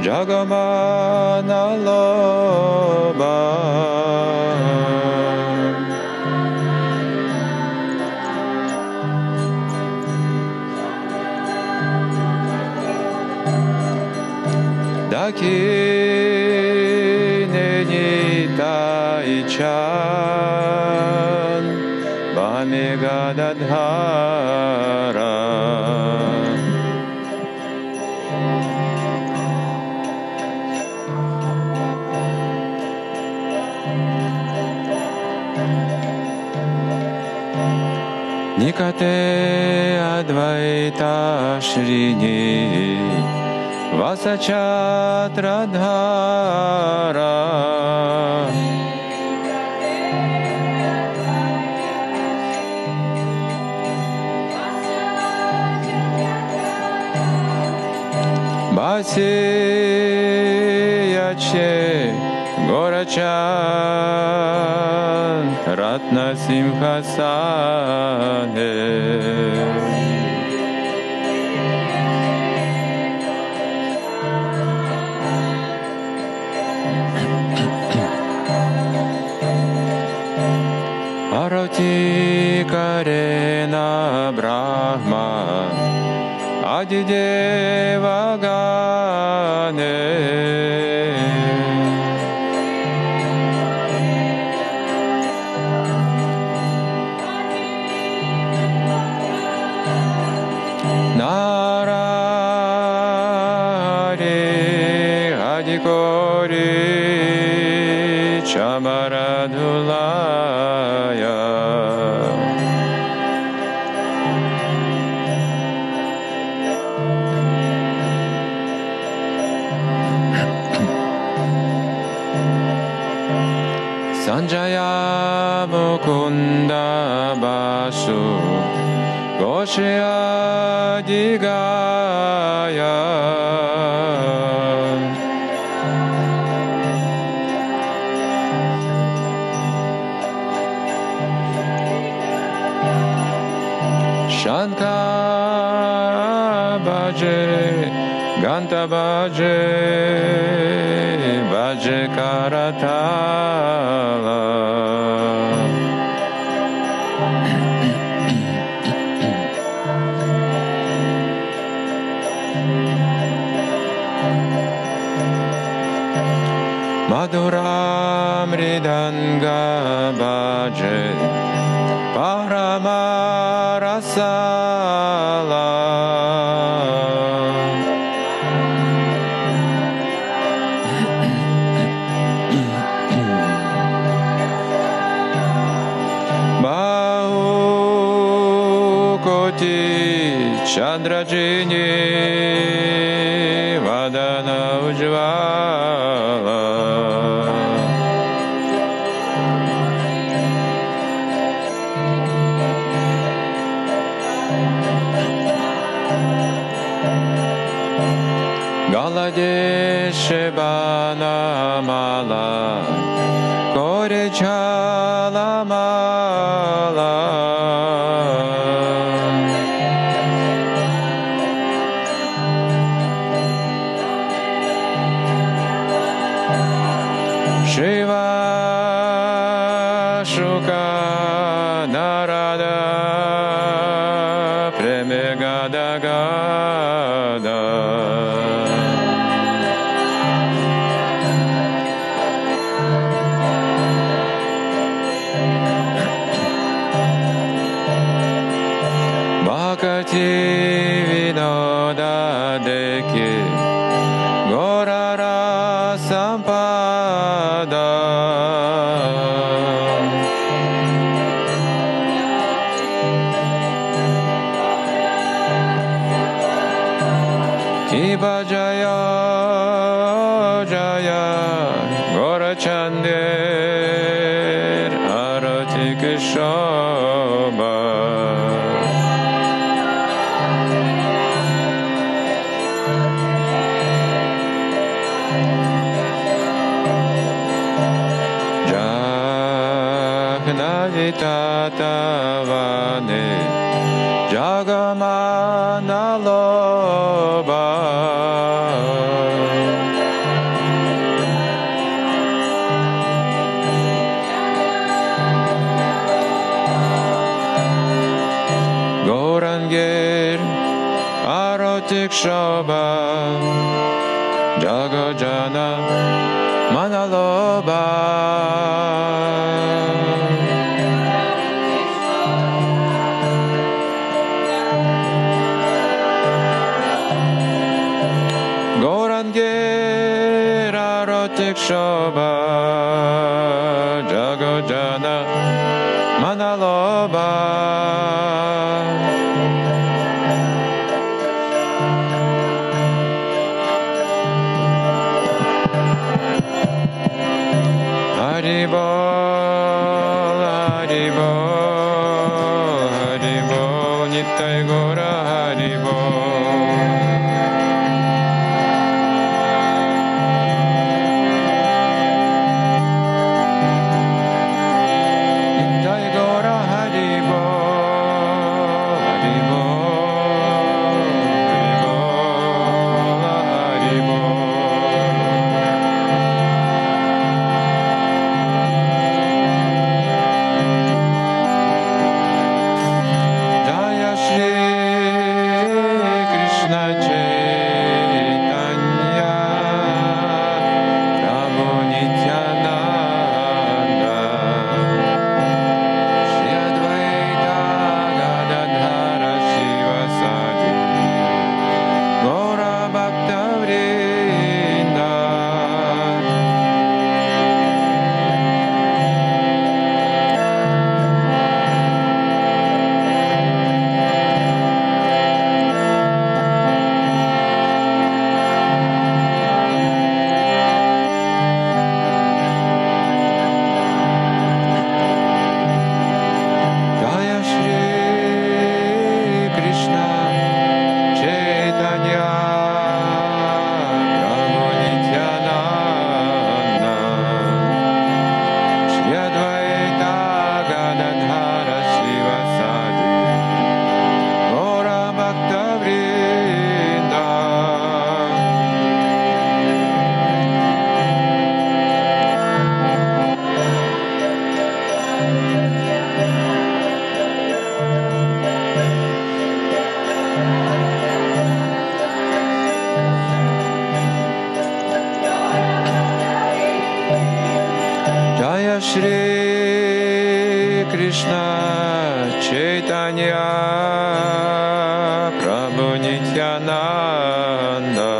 Jagamana Lovar. Dakine Nitai Chan Vamegadadhara. Никате Адвайта Шрини Васачатрадхара. Басияче Горачан Ратна Симхасане. Арати Карена Брахма Адидева Гане. Нарари Адикори Чамарадула. Санджая Мукунда Басу Гошия Дигая. Шанка Баджи Ганта Баджи Баджи Каратала. Мадура Мриданга Баджи Парамарасала. Баукоти Шандра Джини Вадана Уджвала. Галадешебана мала, коречала мала. Шива шука нарада премегадагада. Винода деки гора расампада. Ибо джая джая гора чандер арати кешоба. Татаване Jagamana Lovar. Викшоба, Джагаджана Маналоба. Шоба, Джагаджана Маналоба. Харибол, Харибол, Харибол, Ниттай Гора Харибол. Шри Кришна Чайтанья Прабху Нитянанда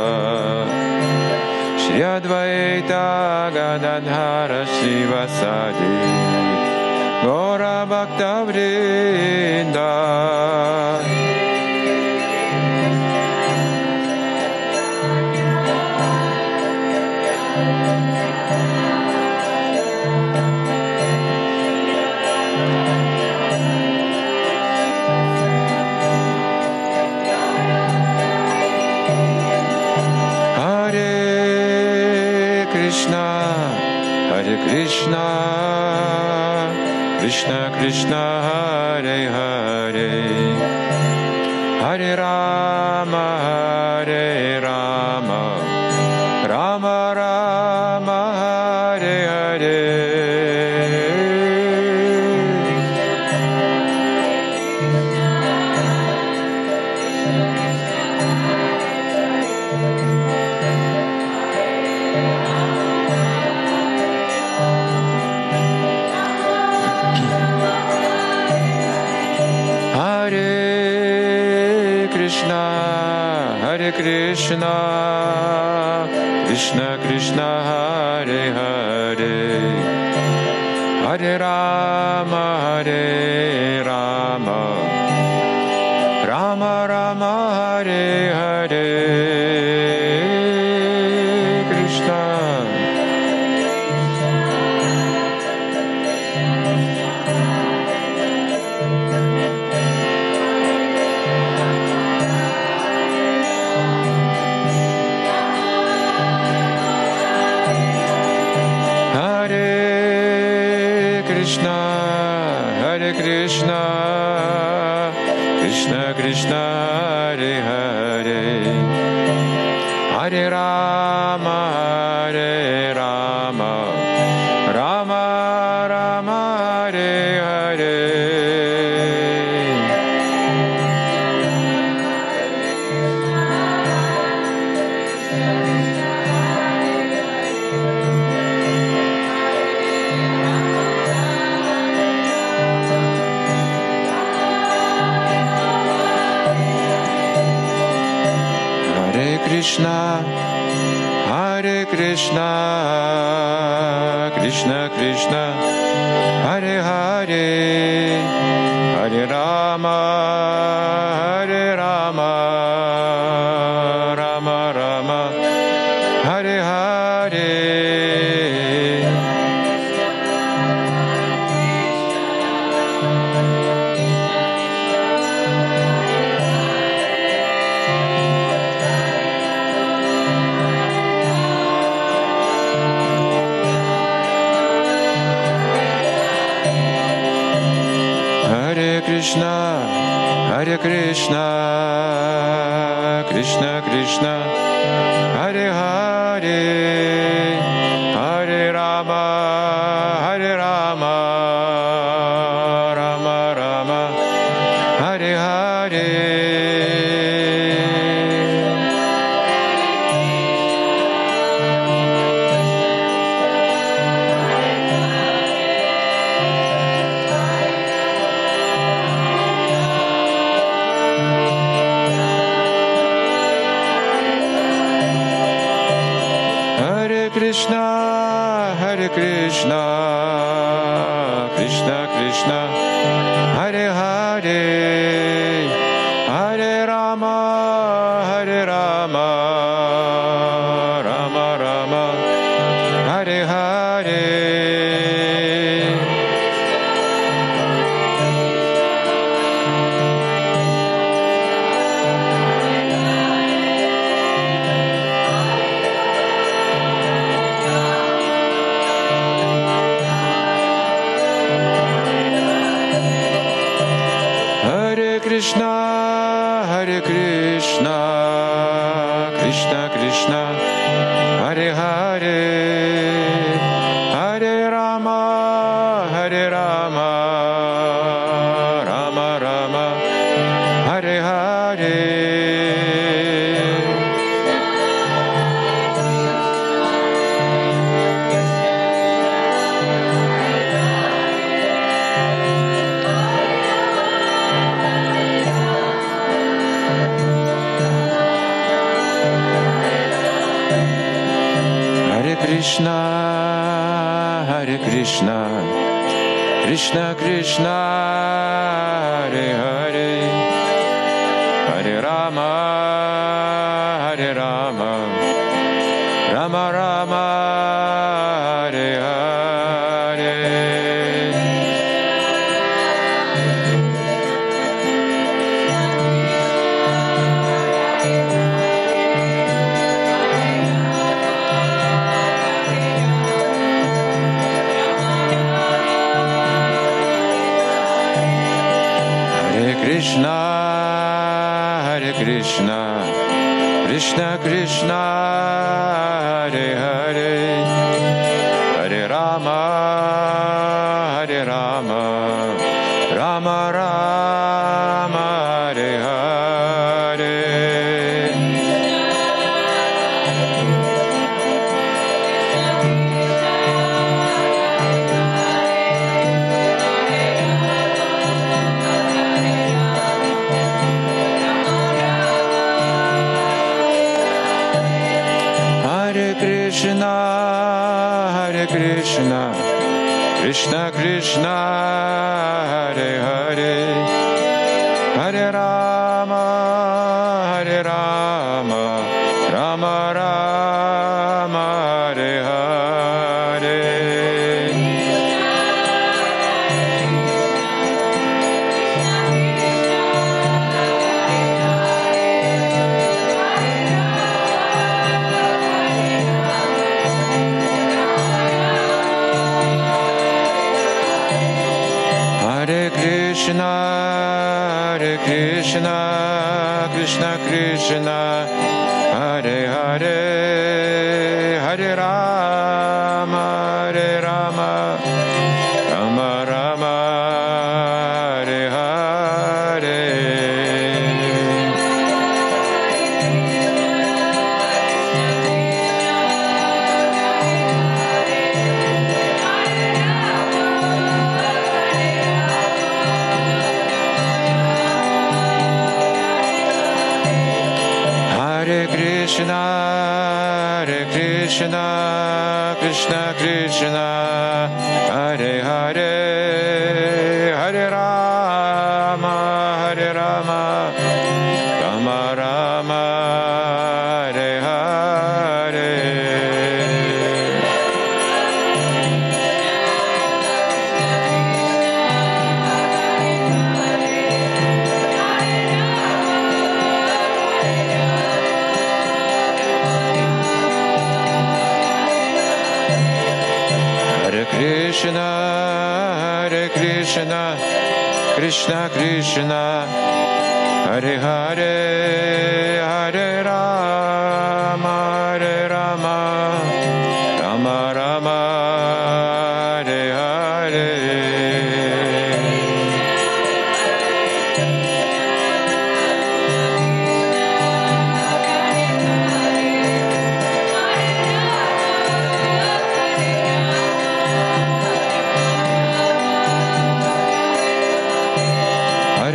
Шри Адвайта Гададхара Шрива Сади Гора Бхакта Вринда. Krishna, Krishna, Krishna, Hare Hare, Hare Rama, Hare Rama, Rama Rama, Hare Hare. Krishna, Krishna, Krishna, Hare Hare, Hare Rama, Hare Rama, Rama Rama, Hare Hare, Krishna. Krishna, Krishna, Krishna, Hare Hare, Hare Rama, Hare Rama, Rama Rama, Hare Hare. Krishna, Hare Krishna, Krishna Krishna, Hare Hare, Hare Rama, Hare Rama, Rama Rama, Hare Hare. Hare Krishna, Krishna Krishna, Hare Hare, Hare Rama, Hare Rama, Rama Rama, Hare Hare. Krishna, Hare Krishna, Krishna Krishna, Hare Hare, Hare Rama, Hare Rama, Rama Rama, Hare Hare. Krishna, Hare Krishna, Krishna Krishna, Hare Hare, Hare Rama, Hare Rama, Rama Rama, Hare Hare. Krishna, Hare Krishna, Krishna Krishna, Hare Hare, Hare Rama, Hare Rama, Rama Rama, Hare Hare. Krishna, Hare Krishna, Krishna Krishna, Hare Hare, Hare Rama, Hare Rama, Rama Rama, Hare Hare. Hare Krishna, Krishna Krishna, Hare Hare, Hare Rama, Hare Rama, Rama Rama, Hare Hare. Hare Krishna, Krishna Krishna, Hare Hare, Hare Rama, Hare Rama, Rama Rama, Hare Hare. Krishna, Hare Krishna, Krishna Krishna, Hare Hare, Hare Rama, Hare Rama, Rama Rama, Hare Hare Krishna, Krishna Krishna, Hare Hare, Hare Rama, Hare Rama, Rama Rama, Hare Hare.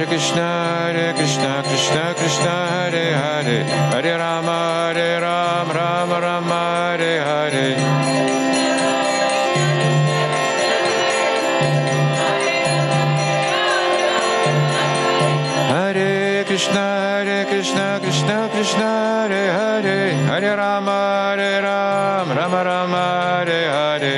Krishna, Hare Krishna, Krishna Krishna, Hare Hare, Hare Rama, Hare Rama, Rama Rama, Hare Hare. Krishna, Hare Krishna, Krishna Krishna, Hare Hare, Hare Rama, Hare Rama, Rama Rama, Hare Hare. Hare Krishna, Krishna Krishna, Hare Hare, Hare Rama, Hare Rama, Rama Rama, Hare Hare.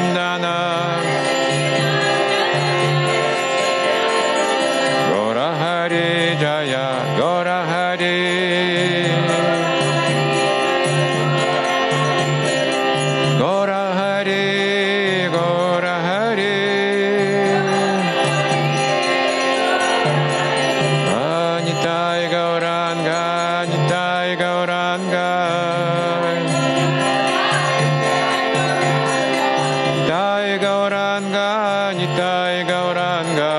Jai Shri Chitanya, Gora Hari Jaya, Gora Hari, Gora Hari, Gora Hari, Anitai Gauranga, Anitai Gauranga. Nitai Gauranga,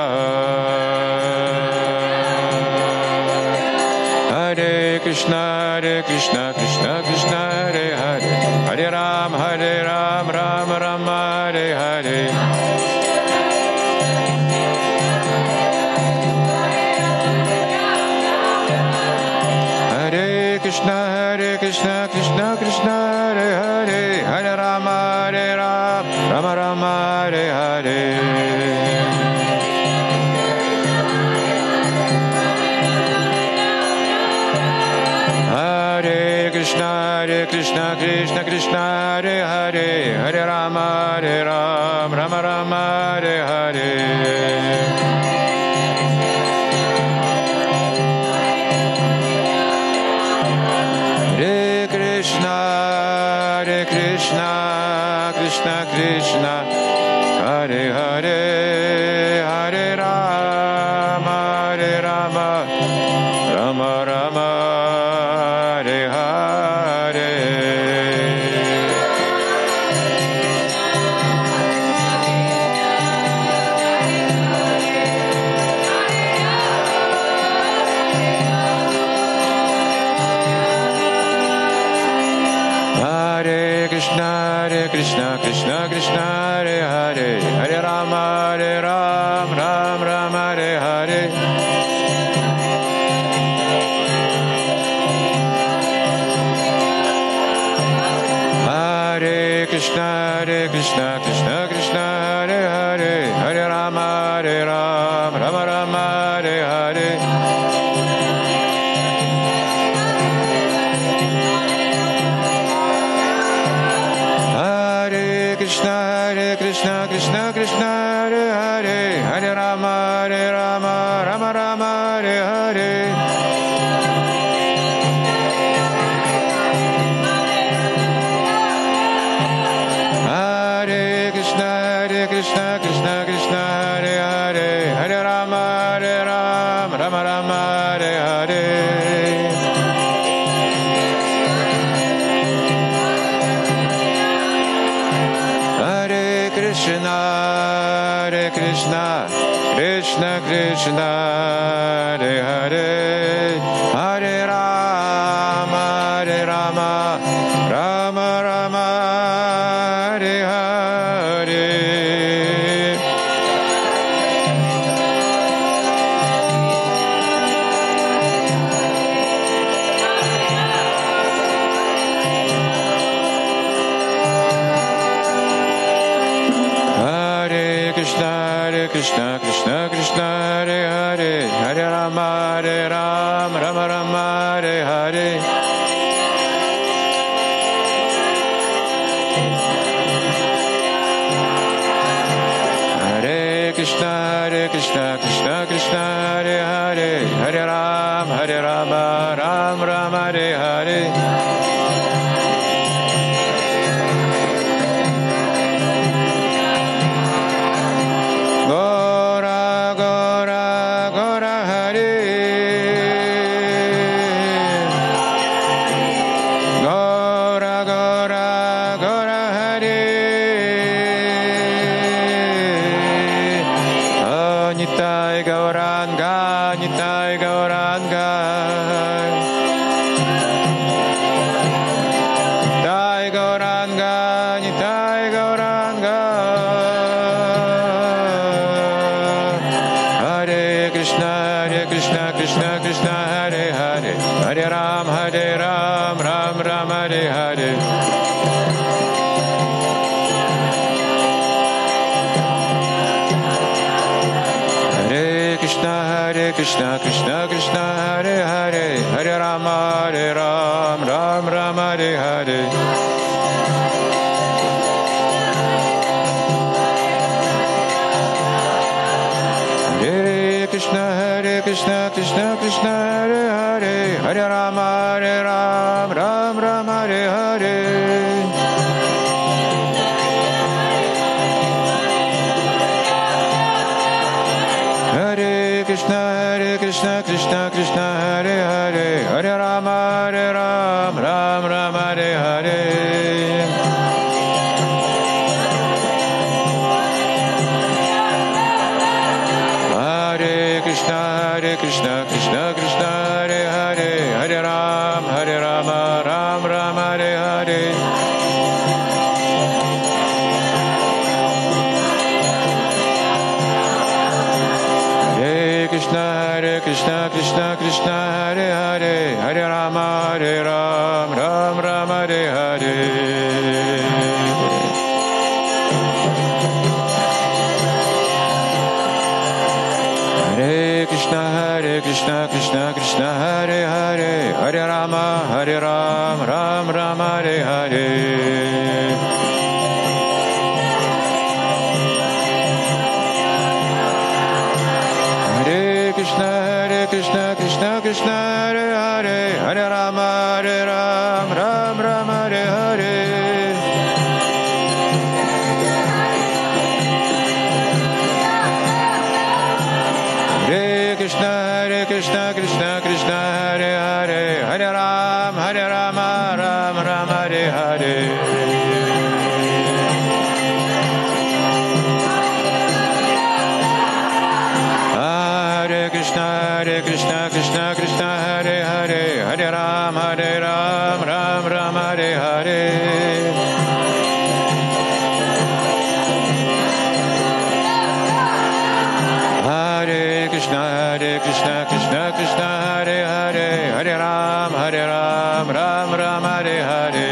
Hare Krishna, Hare Krishna, Krishna Krishna, Hare Hare, Hare Ram, Hare Ram, Ram Ram, Hare Hare. Krishna, Hare Krishna, Krishna Krishna, Hare Hare, Hare Rama, Hare Ram, Rama Rama, Hare Hare. Hare Krishna, Hare Krishna, Krishna Krishna, Hare Hare, Hare Rama, Hare Ram, Rama Rama, Hare Hare. Krishna, Hare Krishna, Krishna Krishna, Hare Hare, Hare Rama, Hare Rama, Rama Rama, Hare Hare Krishna, Krishna Krishna, Hare Hare, Hare Rama, Hare Ram, Ram Ram, Hare Hare. Hare Krishna, Hare Krishna, Krishna Krishna, Hare Hare, Hare Rama, Hare Ram, Rama Rama, Hare Hare. Krishna, Hare Krishna, Krishna Krishna, Hare Hare. Hare Rama, Rama Rama, Hare Hare. Hare Krishna, Hare Krishna, Krishna Krishna, Hare Hare. Hare Rama, Hare Rama, Rama Rama, Hare Hare. Hare Krishna, Hare Krishna. Krishna Krishna Hare Hare Hare Rama Hare Rama Rama Rama Hare Hare Hare Krishna Hare Krishna Krishna Krishna Hare Hare Hare Rama Rama Rama Hare Hare Hare Krishna Krishna Krishna Hare Hare Hare Rama Rama Rama Hare Hare Krishna, Krishna, Krishna, Hare Hare, Hare Rama, Hare Rama, Rama Rama, Hare Hare. Hare Krishna, Hare Krishna, Krishna Krishna, Hare Hare, Hare Rama, Hare Rama, Rama Rama, Hare Hare. Hare Krishna, Krishna Krishna, Hare Hare, Hare Rama, Hare Rama, Rama Rama, Hare Hare. Hare Krishna, Krishna Krishna, Hare Hare, Hare Rama, Rama Rama, Hare Hare. Hare Krishna, Krishna Krishna, Hare Hare, Hare Rama, Rama Rama, Hare Hare. Hare Krishna, Krishna Krishna, Hare Hare, Hare Rama, Rama Rama, Hare Hare. Hare Krishna, Krishna Krishna, Hare Hare, Hare Rama, Rama Rama, Hare Hare. Hare Krishna, Krishna Krishna, Hare Hare, Hare Rama, Rama Rama, Hare Hare. Hare Krishna, Krishna Krishna, Hare Hare, Hare Rama, Rama Rama, Hare Hare. Hare Krishna, Krishna Krishna, Hare Hare, Hare Rama, Rama Rama, Hare Hare.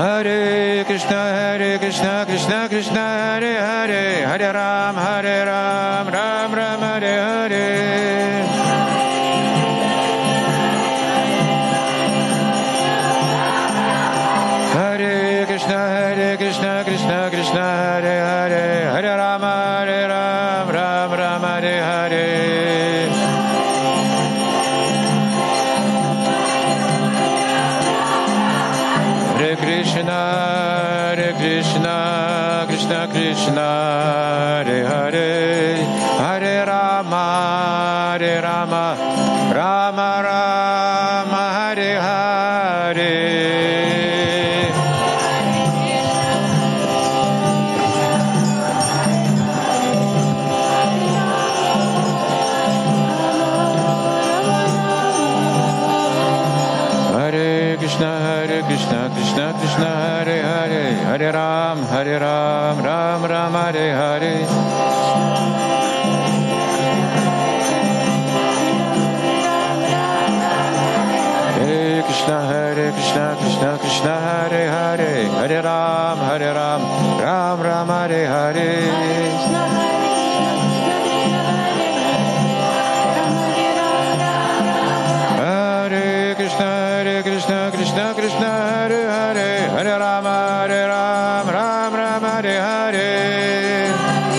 Hare Krishna, Krishna Krishna, Hare Hare, Hare Rama, Rama Rama, Hare Hare. Hare Hare Krishna, Krishna Krishna, Hare Hare, Hare Ram, Ram Ram, Hare Hare. Hare Krishna, Hare Krishna, Krishna Krishna, Hare Hare, Hare Rama, Hare Rama, Rama Rama, Hare Hare. Krishna, Krishna, Krishna, Hare Hare, Hare Ram, Ram Ram, Hare Hare. Hare Krishna, Hare Krishna, Krishna Krishna, Hare Hare, Hare Ram, Ram Ram, Hare Hare. Hare Krishna, Krishna Krishna, Hare Hare, Hare Ram, Ram Ram, Hare Hare. Hare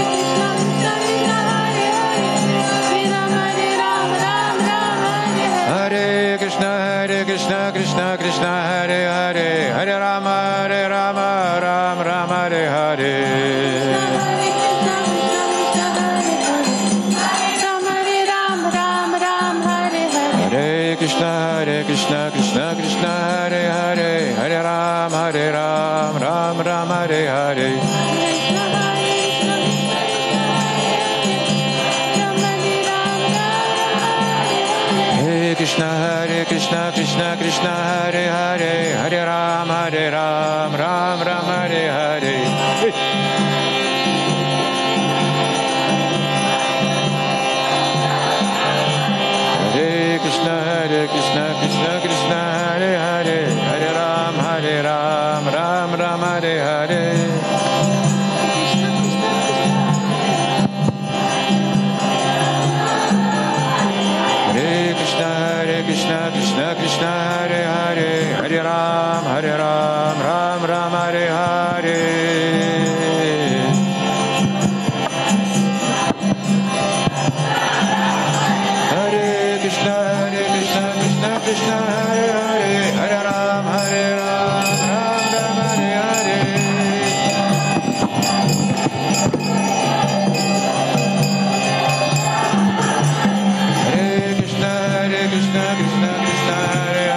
Krishna, Hare Krishna, Krishna Krishna, Hare Hare, Hare Ram, Ram Ram, Hare Hare. Hare Krishna, Krishna Krishna, Hare Hare, Hare Ram, Ram Ram, Hare Hare. Hare Krishna, Krishna Krishna, Hare Hare, Hare Ram, Ram Ram, Hare Hare. Hare Krishna, Krishna Krishna, Hare Hare, Hare Ram, Ram Ram, Hare Hare. Hare Krishna, Krishna Krishna, Hare Hare, Hare Ram, Ram Ram, Hare Hare. Krishna Hare Hare, Hare Ram, Ram Ram, Hare Hare. Hare Krishna, Krishna Krishna, Hare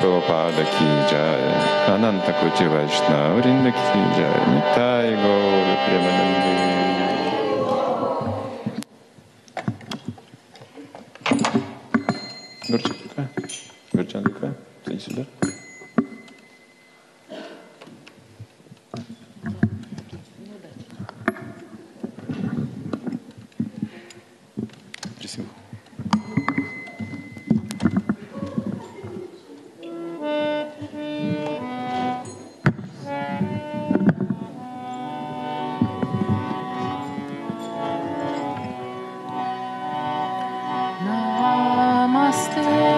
Прабхупада ки джай, Ананта Кути Вайшнава Вринда ки джай, Нитай Гора Премананди. Гурчанка, иди сюда. Stay.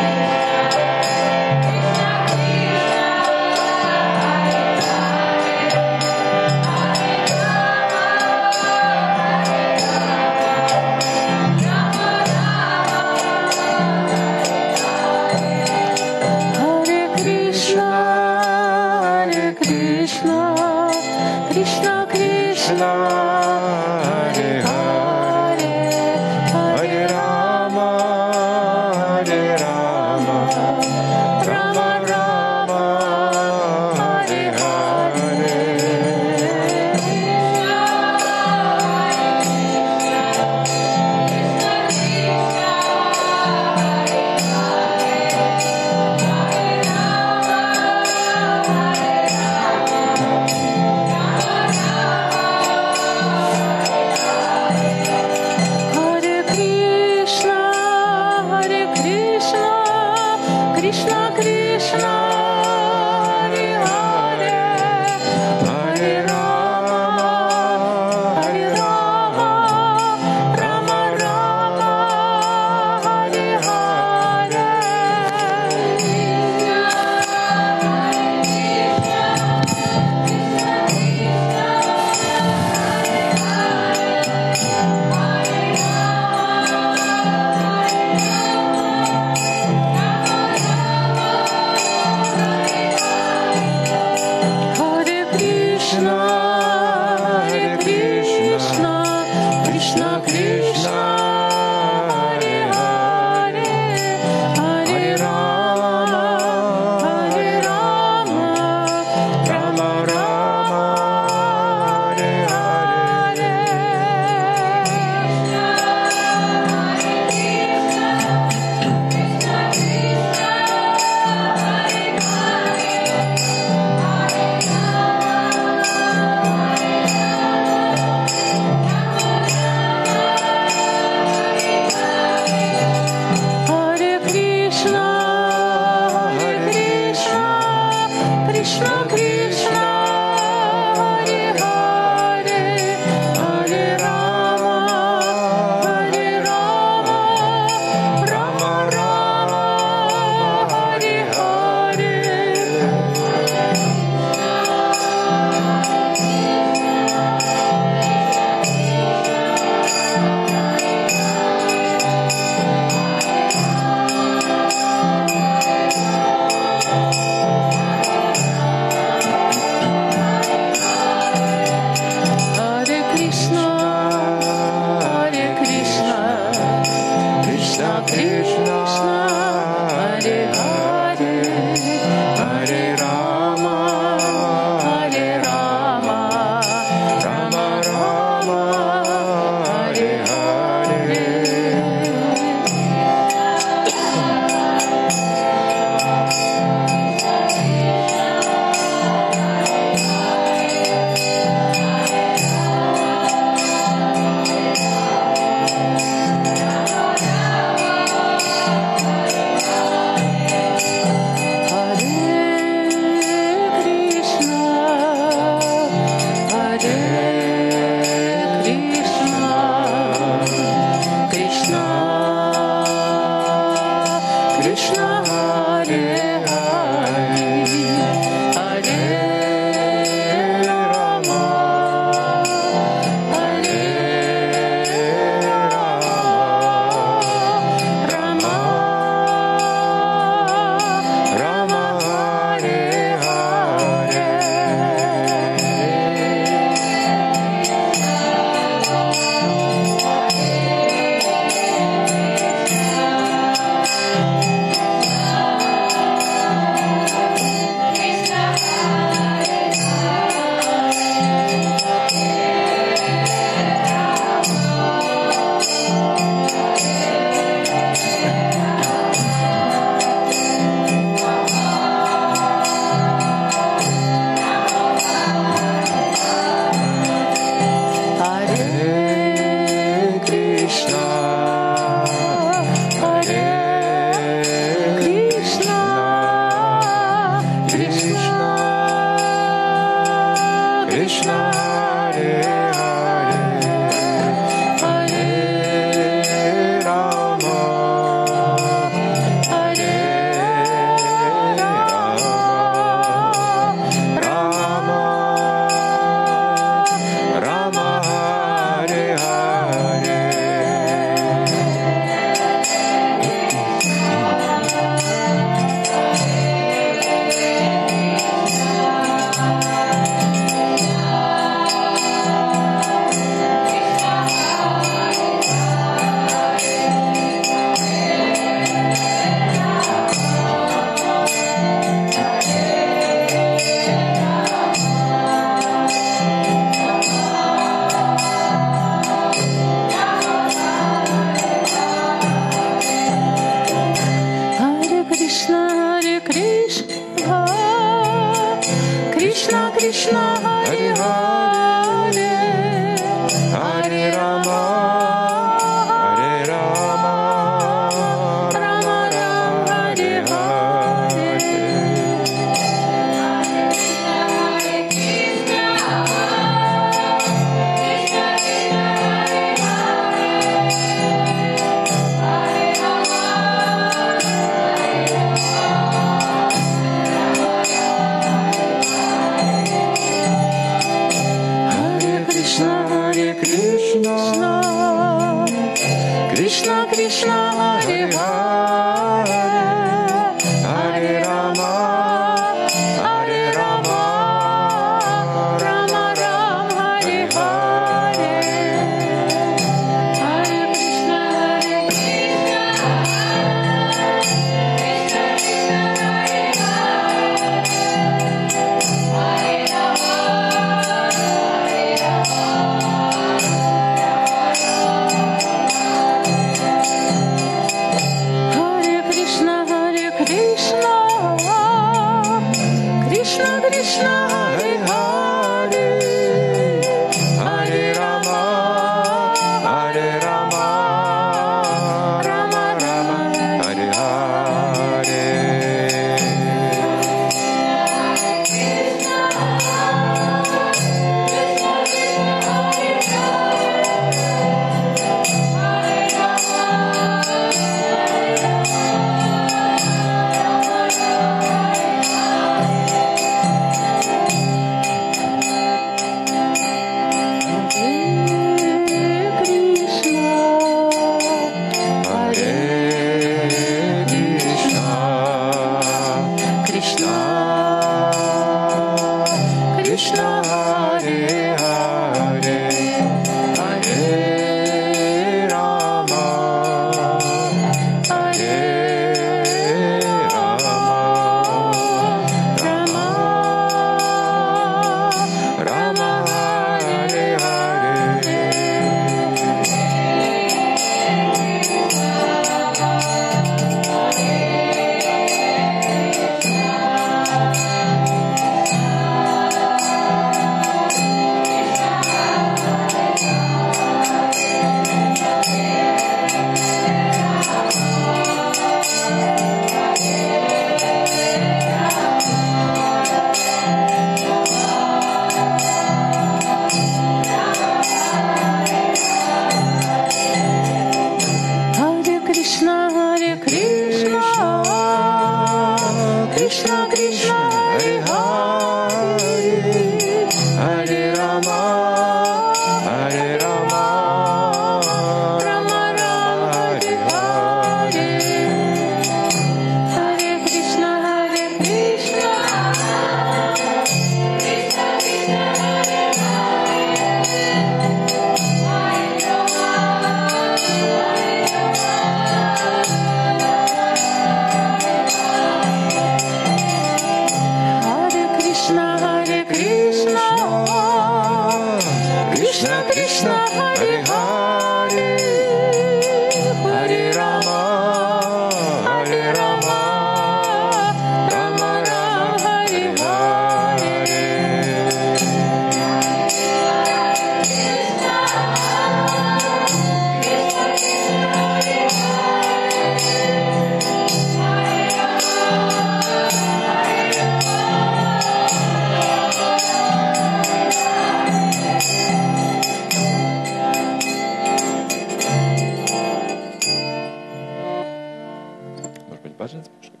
Баджан спрашивает.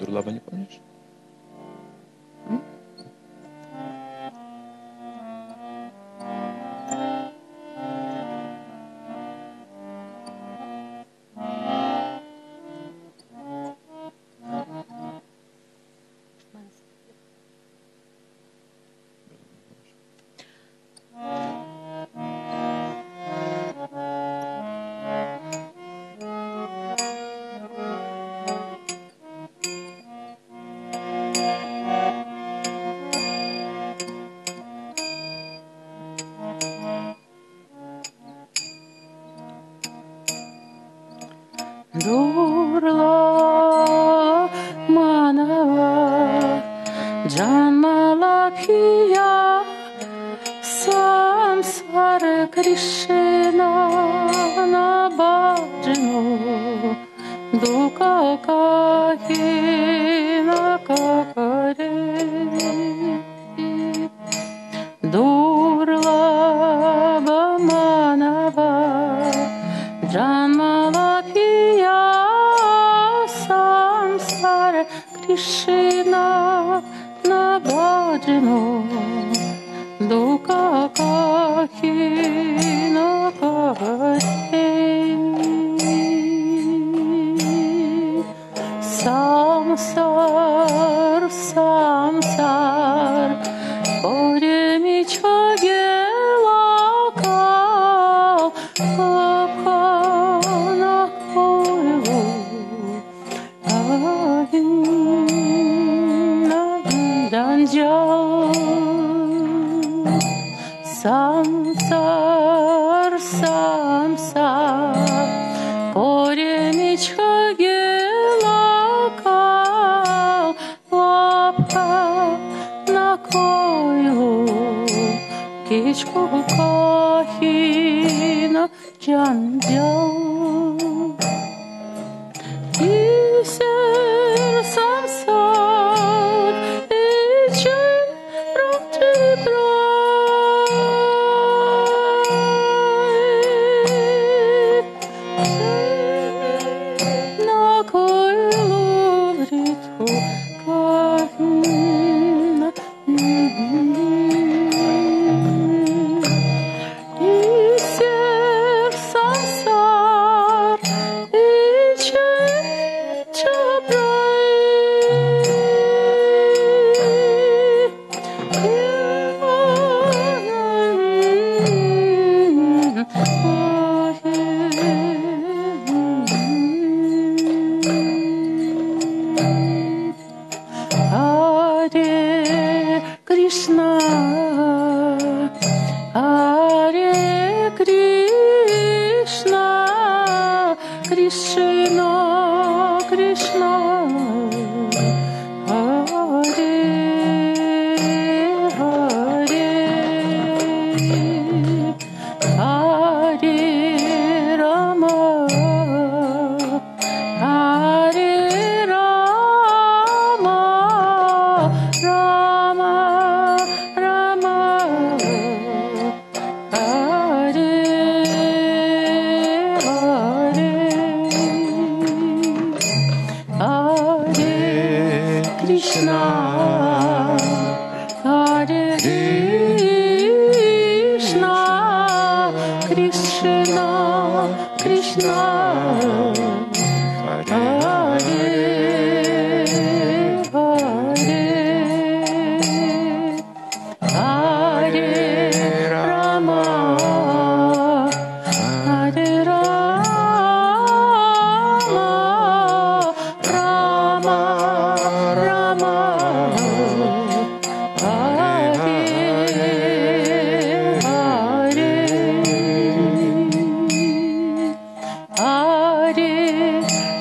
Дурлаба не помнишь?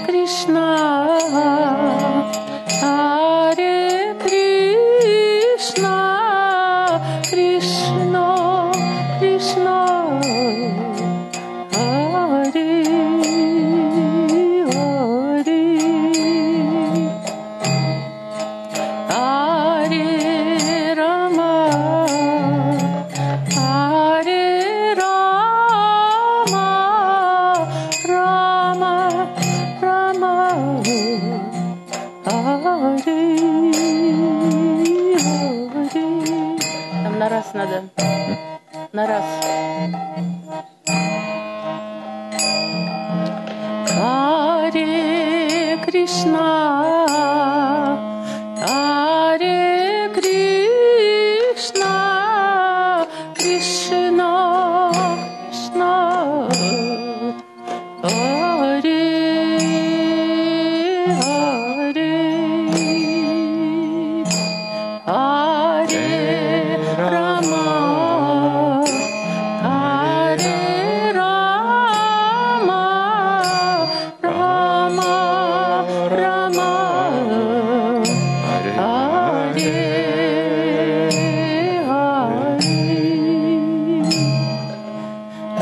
Krishna Там на раз надо. На раз. Харе Кришна, Харе Кришна, Кришна, Кришна, Харе, Харе, Харе Рама, Харе Рама, Рама, Рама, Харе, Харе,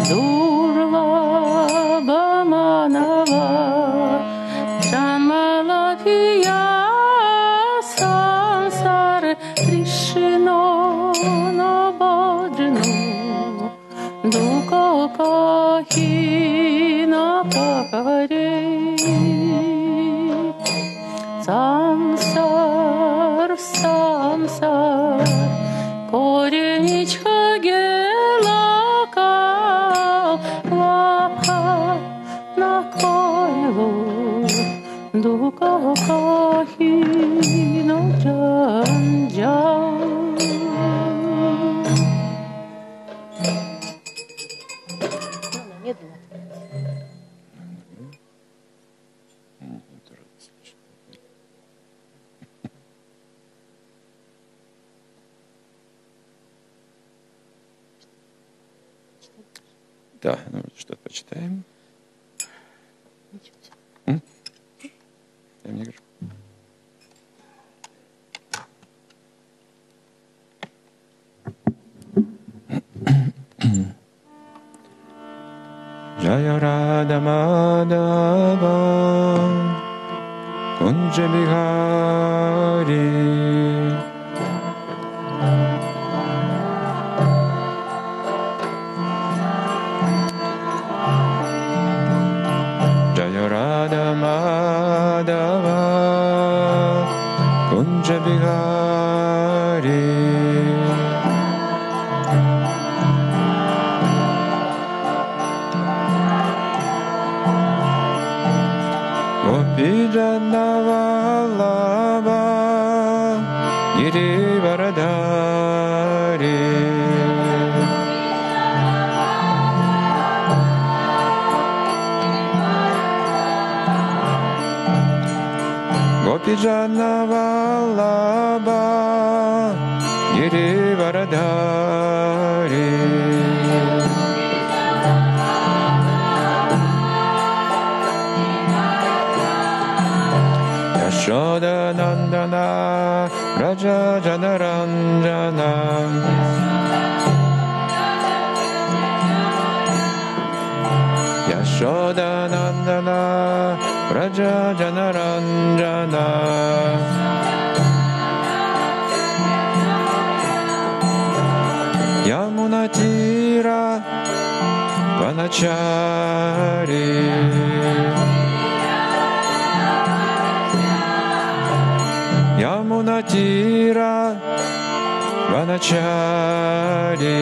Дурлабаманава, Джамалабхия сансар Кришно набаджно, Дукакахи напакаре. Сансар, сансар, кореничка гелака, лапа на кайлу, дукакахи наджанджан. Медленно. Да, ну что-то почитаем. Дай мне говорю. Jaya Radha Madhava Kunja Bihari Jaya Radha Madhava Kunja Bihari Vijanavallabha Girivaradhari Gopijanavallabha Girivaradhari Yashoda Nandana Raja Janaranjana Yashoda Nandana Raja Janaranjana Yamuna Tira Vanachari Yamuna Tira Vanachari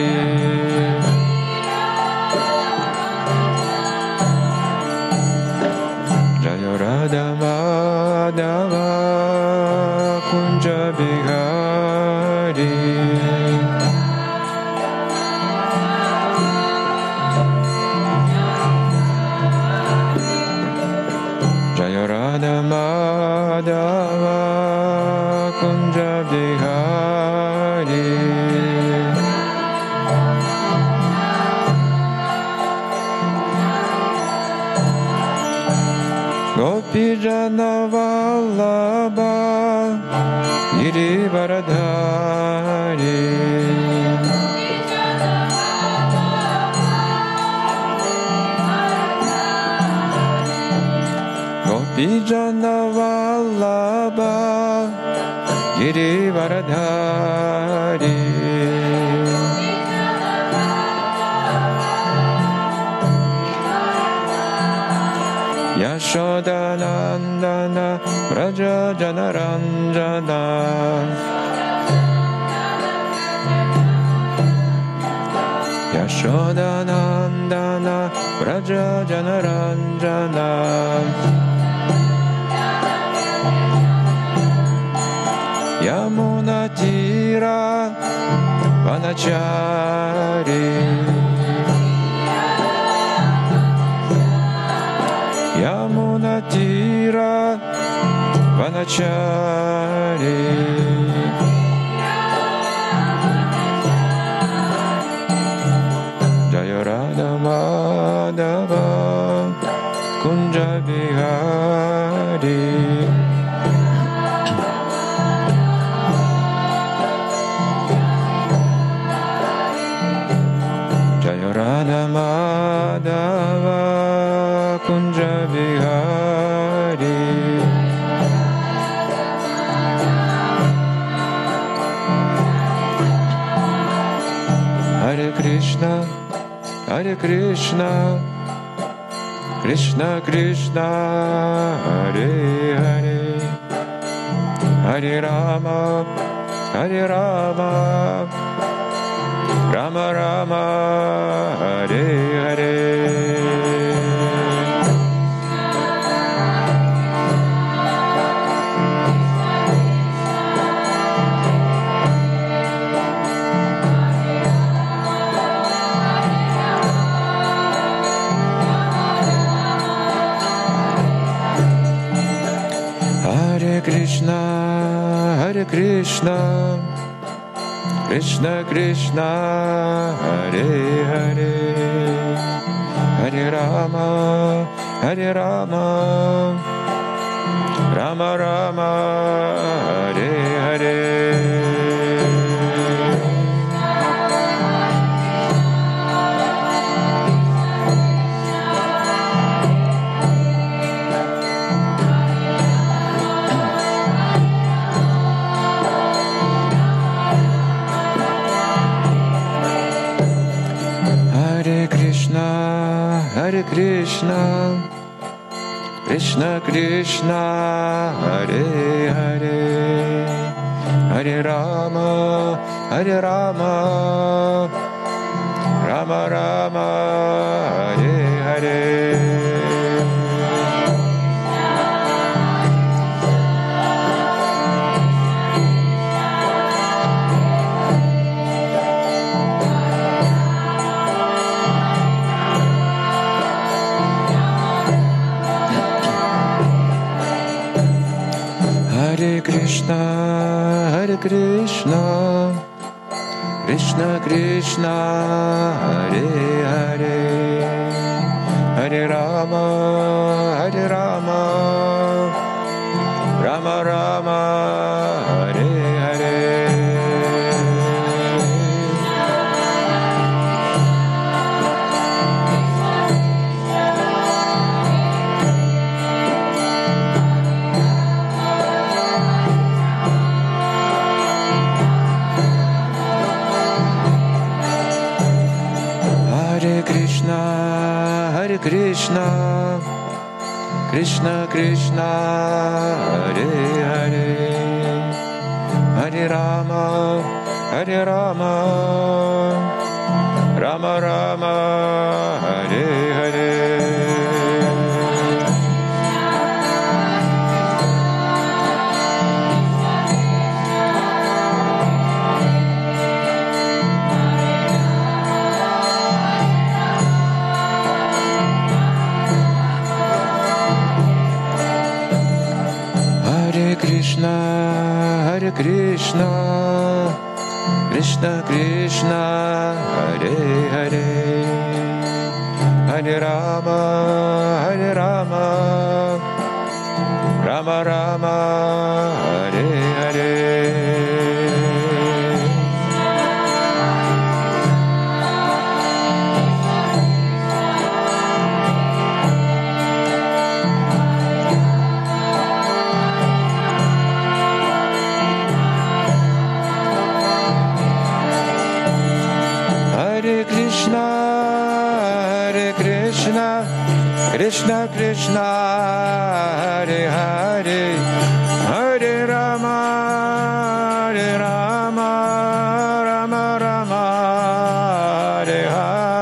Jaya Radha Madhava Kunja Bihari Jaya Radha Madhava Bihari Gopijanavallabha Girivaradhari Gopijanavallabha Girivaradhari Яшоданандана Раджаджанаранджана. Яшоданандана Раджаджанаранджана. Ямунатира Ваначари. Ямунатира Ваначари. Madhava Kunja Bihari Jaya Radha Madhava Kunja Bihari Hare Krishna Hare Krishna, Krishna Krishna, Hare Hare, Hare Rama, Rama Rama, Hare Hare. Hare Krishna, Krishna Krishna, Hare Hare, Hare Rama, Rama Rama, Hare Hare. Hare Krishna, Krishna Krishna, Hare Hare, Hare Rama, Rama Rama, Hare Hare. Hare Krishna, Krishna Krishna, Hare Hare, Hare Rama, Rama Rama, Hare Hare. Hare Krishna, Krishna Krishna, Hare Hare, Hare Rama, Rama Rama, Hare Hare. Hare Krishna, Krishna Krishna, Hare Hare, Hare Rama, Rama Rama, Hare Hare. Krishna, Krishna, Krishna, Krishna, Hare Hare, Hare Rama, Hare Rama, Rama Rama, Hare Hare.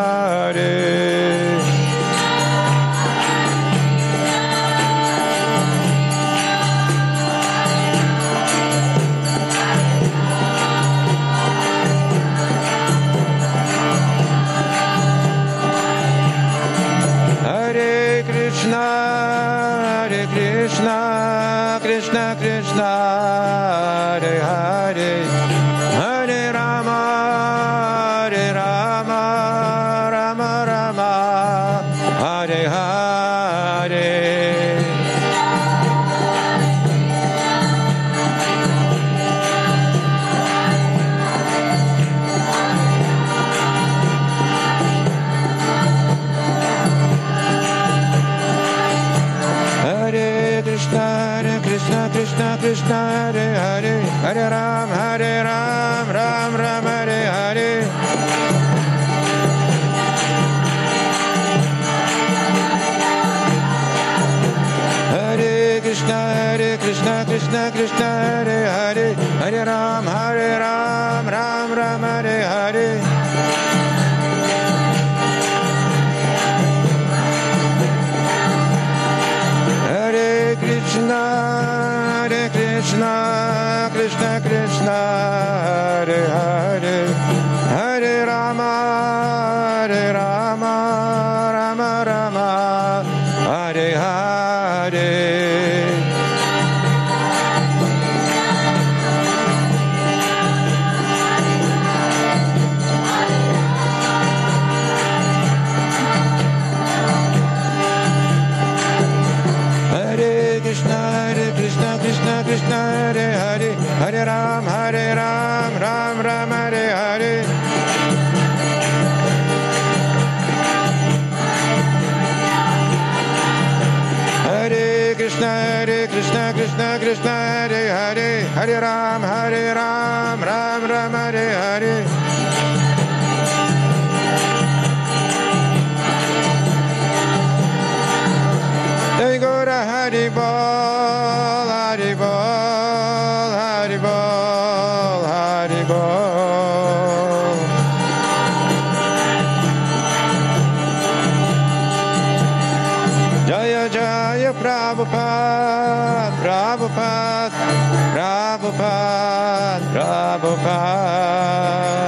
Krishna Krishna Hare Hare Hare Rama Hare Rama Rama Rama Hare Hare. Krishna Krishna Hare Hare Hare Ram Ram Ram Hare Hare. Hare Krishna Krishna Krishna Hare Hare Hare Ram Ram Ram Hare Hare. Hare Krishna, Krishna Krishna, Hare Hare, Hare Rama, Hare Rama, Rama Rama, Hare Hare. Krishna Hare Hare Hare Ram Ram Ram Hare Hare. Hare Krishna Krishna Krishna Hare Hare Hare Ram Ram Ram Hare Hare. Jai Gora Haribol, Haribol, Haribol, Haribol. Jaya Jaya Prabhupada, Prabhupada, Prabhupada, Prabhupada.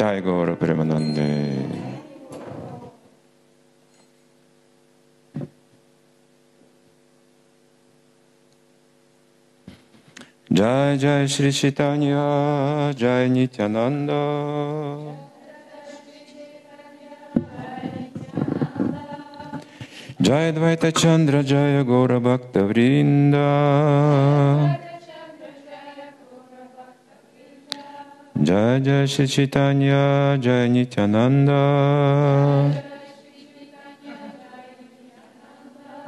Джай Гора Премананде. Джай Джай Шри Читанья, Джай Нитянанда. Джай Двайта Чандра, Джай Гора Бхакта Вринда. Джай Джай Шри Читанья, Джай Нитянанда.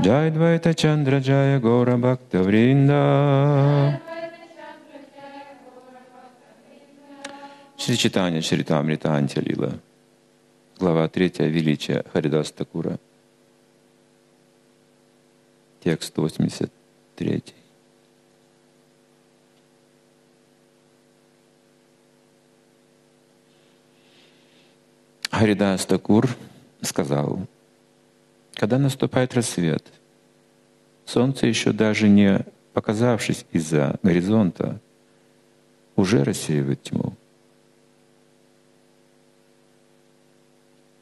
Джай Двайта Чандра, Джай Гора Бхакта Вринда. Шри Читанья-Чаритамрите Антилила. Глава 3. Величие Харидаса Тхакура. Текст 83. Харидаса Тхакур сказал: когда наступает рассвет, солнце, еще даже не показавшись из-за горизонта, уже рассеивает тьму.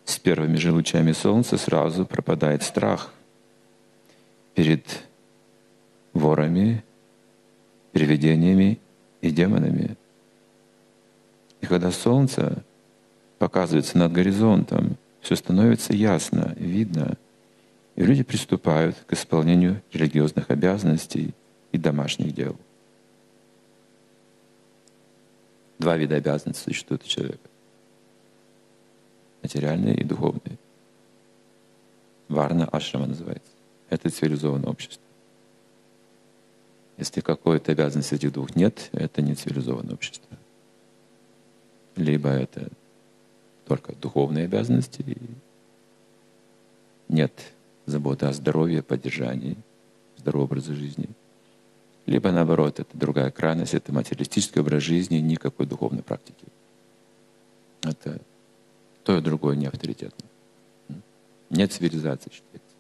С первыми же лучами солнца сразу пропадает страх перед ворами, привидениями и демонами. И когда солнце показывается над горизонтом, все становится ясно, видно, и люди приступают к исполнению религиозных обязанностей и домашних дел. Два вида обязанностей существуют у человека. Материальные и духовные. Варна ашрама называется. Это цивилизованное общество. Если какой-то обязанности этих двух нет, это не цивилизованное общество. Либо это только духовные обязанности, и нет заботы о здоровье, поддержании, здорового образа жизни. Либо наоборот, это другая крайность, это материалистический образ жизни, никакой духовной практики. Это то и другое не авторитетно. Нет цивилизации, считается.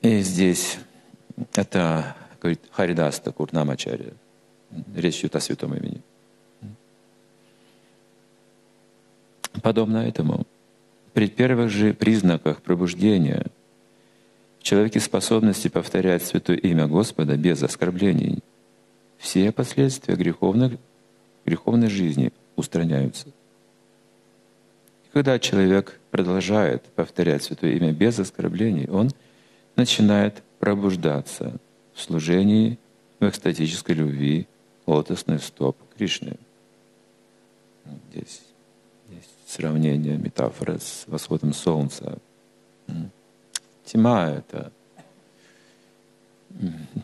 И здесь это, говорит, Харидаста Курнамачаря. Речь идет о святом имени. Подобно этому, при первых же признаках пробуждения в человеке способности повторять святое имя Господа без оскорблений, все последствия греховной жизни устраняются. И когда человек продолжает повторять святое имя без оскорблений, он начинает пробуждаться в служении, в экстатической любви, лотосных стоп Кришны. Здесь есть сравнение, метафора с восходом солнца. Тьма — это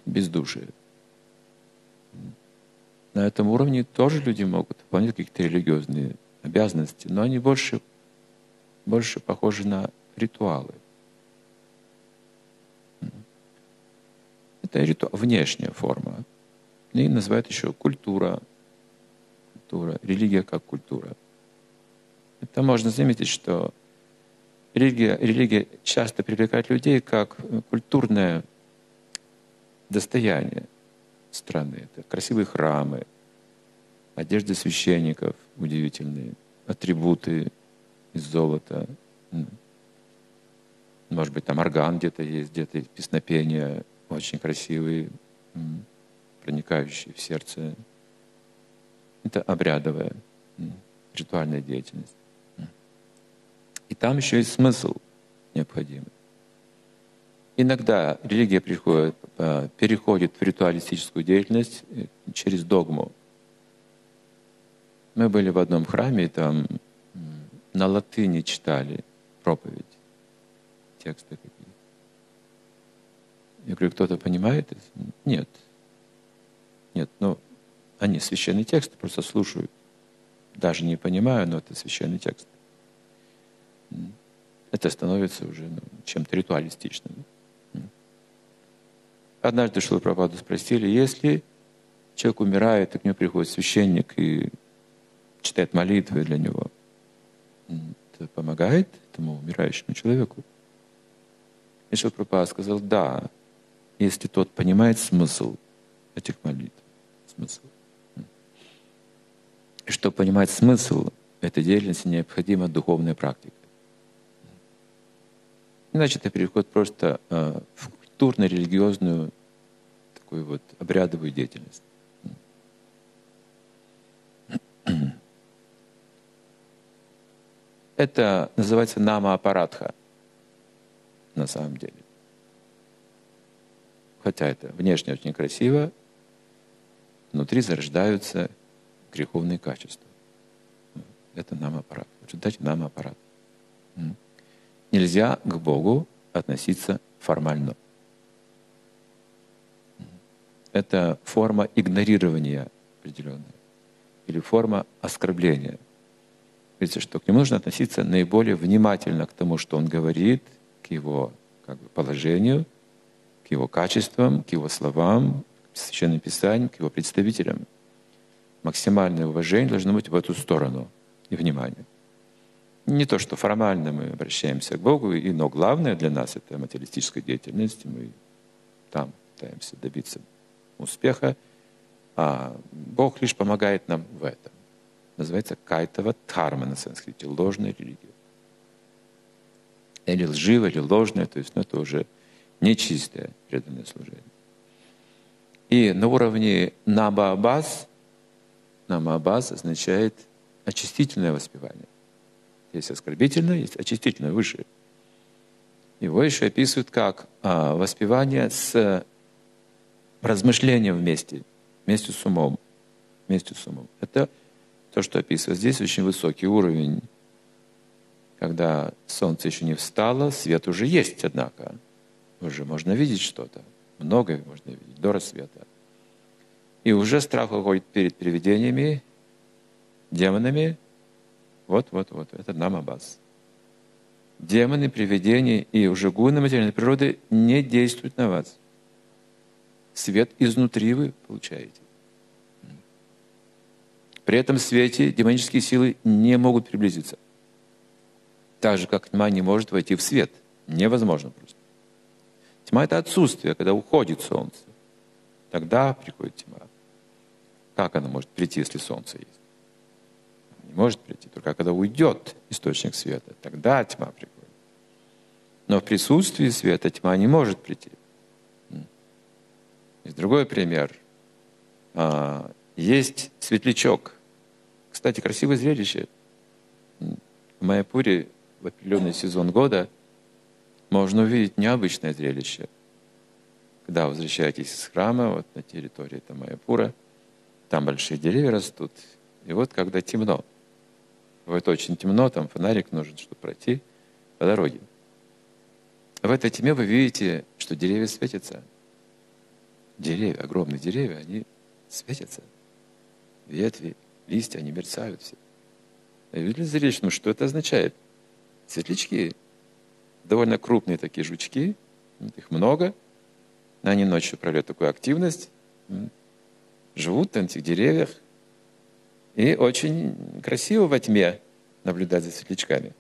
бездушие. На этом уровне тоже люди могут выполнять какие-то религиозные обязанности, но они больше похожи на ритуалы. Это внешняя форма. И называют еще культура. Религия как культура. Это можно заметить, что религия часто привлекает людей как культурное достояние страны. Это красивые храмы, одежды священников удивительные, атрибуты из золота. Может быть, там орган где-то есть, где-то песнопения очень красивые, проникающие в сердце. Это обрядовая, ритуальная деятельность. И там еще есть смысл необходимый. Иногда религия переходит в ритуалистическую деятельность через догму. Мы были в одном храме, и там на латыни читали проповедь, тексты какие-то. Я говорю, кто-то понимает? Нет. Нет, но они священные тексты просто слушают. Даже не понимаю, но это священный текст. Это становится уже чем-то ритуалистичным. Однажды Шрилу Прабхупаду спросили, если человек умирает, и к нему приходит священник и читает молитвы для него, это помогает этому умирающему человеку? И Шрила Прабхупада сказал, да, если тот понимает смысл этих молитв. Смысл. И чтобы понимать смысл этой деятельности, необходима духовная практика. Иначе это переход просто в культурно-религиозную такую вот обрядовую деятельность. Это называется нама-аппаратха на самом деле. Хотя это внешне очень красиво, внутри зарождаются греховные качества. Это нама-аппарат. В результате нама-аппарат. Нельзя к Богу относиться формально. Это форма игнорирования определенная. Или форма оскорбления. Видите, что к нему нужно относиться наиболее внимательно к тому, что он говорит, к его положению, к его качествам, к его словам, к Священным Писаниям, к его представителям. Максимальное уважение должно быть в эту сторону и внимание. Не то, что формально мы обращаемся к Богу, но главное для нас — это материалистическая деятельность, мы там пытаемся добиться успеха, а Бог лишь помогает нам в этом. Называется кайтава дхарма на санскрите, ложная религия. Или лживая, или ложная, то есть это уже нечистое преданное служение. И на уровне нама-абхас означает очистительное воспевание. Есть оскорбительное, есть очистительное, выше. Его еще описывают как воспевание с размышлением вместе с умом. вместе с умом. Это то, что описывается. Здесь очень высокий уровень, когда солнце еще не встало, свет уже есть, однако. Уже можно видеть что-то. Многое можно видеть до рассвета. И уже страх уходит перед привидениями, демонами. Вот. Это нама-абхаса. Демоны, привидения и уже гуны материальной природы не действуют на вас. Свет изнутри вы получаете. При этом свете демонические силы не могут приблизиться. Так же, как тьма не может войти в свет. Невозможно просто. Тьма — это отсутствие, когда уходит солнце. Тогда приходит тьма. Как она может прийти, если солнце есть? Не может прийти. Только когда уйдет источник света, тогда тьма приходит. Но в присутствии света тьма не может прийти. Есть другой пример. Есть светлячок. Кстати, красивое зрелище. В Майяпуре в определенный сезон года можно увидеть необычное зрелище. Когда возвращаетесь из храма, вот на территории Майяпура, там большие деревья растут. И вот когда темно, вот очень темно, там фонарик нужен, чтобы пройти по дороге. В этой тьме вы видите, что деревья светятся. Деревья, огромные деревья, они светятся. Ветви, листья, они мерцают все. И видели зрелище, ну что это означает? Светлячки, довольно крупные такие жучки, их много. Они ночью проявляют такую активность, живут на этих деревьях. И очень красиво во тьме наблюдать за светлячками.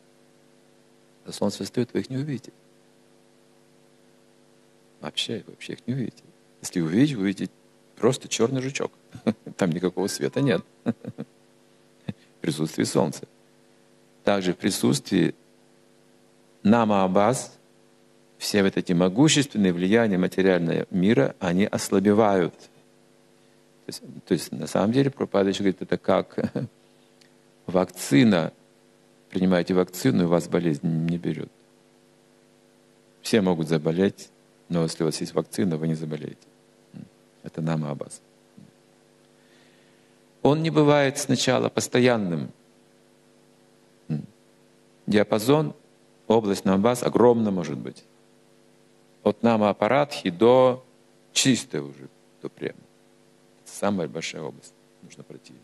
А солнце стоит, вы их не увидите. Вообще их не увидите. Если увидите, вы увидите просто черный жучок. Там никакого света нет. В присутствии солнца. Также в присутствии нама-абхаса все вот эти могущественные влияния материального мира, они ослабевают. То есть на самом деле Прабхупада еще говорит, это как вакцина. Принимаете вакцину, и вас болезнь не берет. Все могут заболеть, но если у вас есть вакцина, вы не заболеете. Это нама-абхаса. Он не бывает сначала постоянным. Диапазон, область нама-абхаса огромна может быть. От нама-апаратхи до чистой уже, до према. Самая большая область. Нужно пройти ее.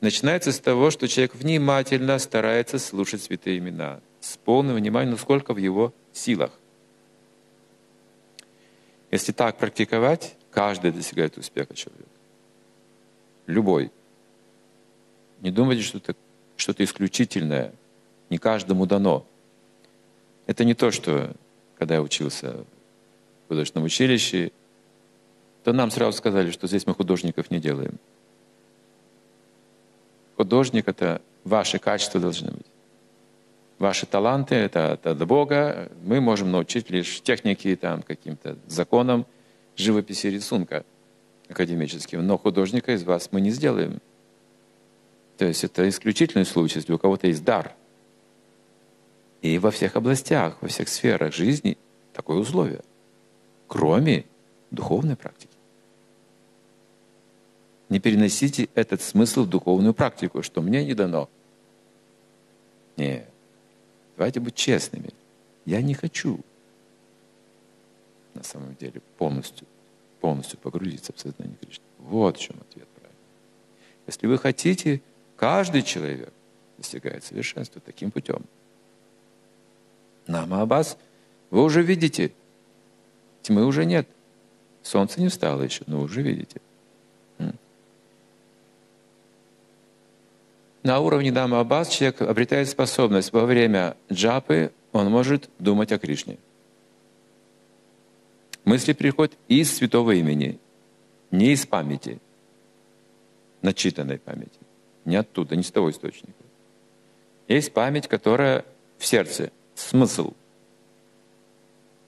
Начинается с того, что человек внимательно старается слушать святые имена. С полным вниманием, насколько в его силах. Если так практиковать, каждый достигает успеха человека. Любой. Не думайте, что это что-то исключительное. Не каждому дано. Это не то, что когда я учился в художественном училище, то нам сразу сказали, что здесь мы художников не делаем. Художник — это ваши качества должны быть. Ваши таланты — это от Бога. Мы можем научить лишь технике, там, каким-то законам живописи, рисунка академическим. Но художника из вас мы не сделаем. То есть это исключительный случай, если у кого-то есть дар. И во всех областях, во всех сферах жизни такое условие. Кроме духовной практики. Не переносите этот смысл в духовную практику, что мне не дано. Нет. Давайте быть честными. Я не хочу на самом деле полностью погрузиться в сознание Кришны. Вот в чем ответ правильный. Если вы хотите, каждый человек достигает совершенства таким путем. Нама-абхаса вы уже видите. Тьмы уже нет. Солнце не встало еще, но уже видите. На уровне нама-абхаса человек обретает способность. Во время джапы он может думать о Кришне. Мысли приходят из святого имени, не из памяти, начитанной памяти, не оттуда, не с того источника. Есть память, которая в сердце, смысл.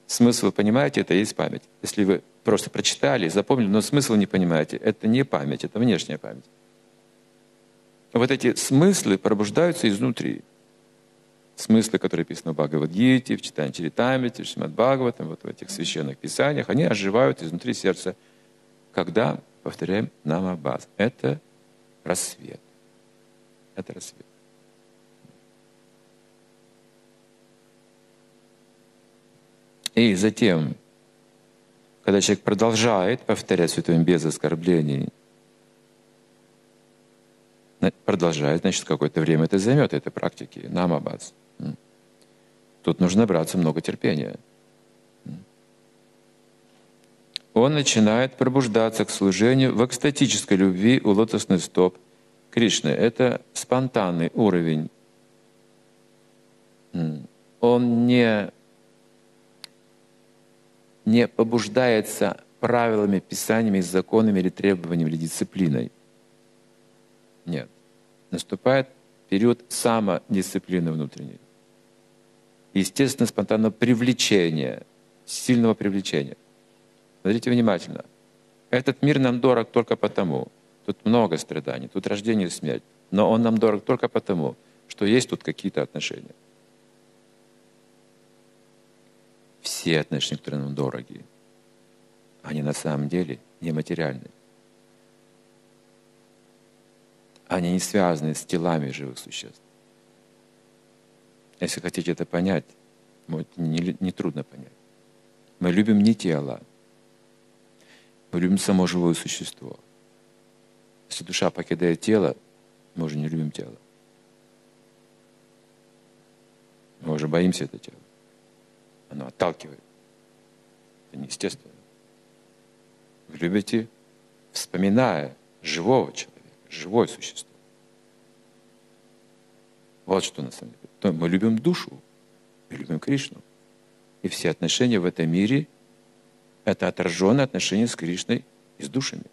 Смысл, вы понимаете, это и есть память. Если вы просто прочитали, запомнили, но смысл не понимаете. Это не память, это внешняя память. Вот эти смыслы пробуждаются изнутри. Смыслы, которые описаны в Бхагавад-гите, в Чайтанья-Чаритамрите, в Шримад-Бхагаватам, вот в этих священных писаниях, они оживают изнутри сердца. Когда повторяем нама-абхаса. Это рассвет. Это рассвет. И затем, когда человек продолжает повторять святую без оскорблений, продолжает, значит, какое-то время это займет этой практики. Нама-абхаса. Тут нужно браться много терпения. Он начинает пробуждаться к служению в экстатической любви у лотосных стоп Кришны. Это спонтанный уровень. Он не побуждается правилами, писаниями, законами или требованиями, или дисциплиной. Нет. Наступает период самодисциплины внутренней. Естественно, спонтанного привлечения, сильного привлечения. Смотрите внимательно. Этот мир нам дорог только потому. Тут много страданий, тут рождение и смерть. Но он нам дорог только потому, что есть тут какие-то отношения. Все отношения, которые нам дороги, они на самом деле нематериальны. Они не связаны с телами живых существ. Если хотите это понять, нетрудно понять. Мы любим не тело, мы любим само живое существо. Если душа покидает тело, мы уже не любим тело. Мы уже боимся этого тела. Оно отталкивает. Это неестественно. Вы любите, вспоминая живого человека, живое существо. Вот что на самом деле. То мы любим душу, мы любим Кришну. И все отношения в этом мире — это отраженное отношение с Кришной и с душами.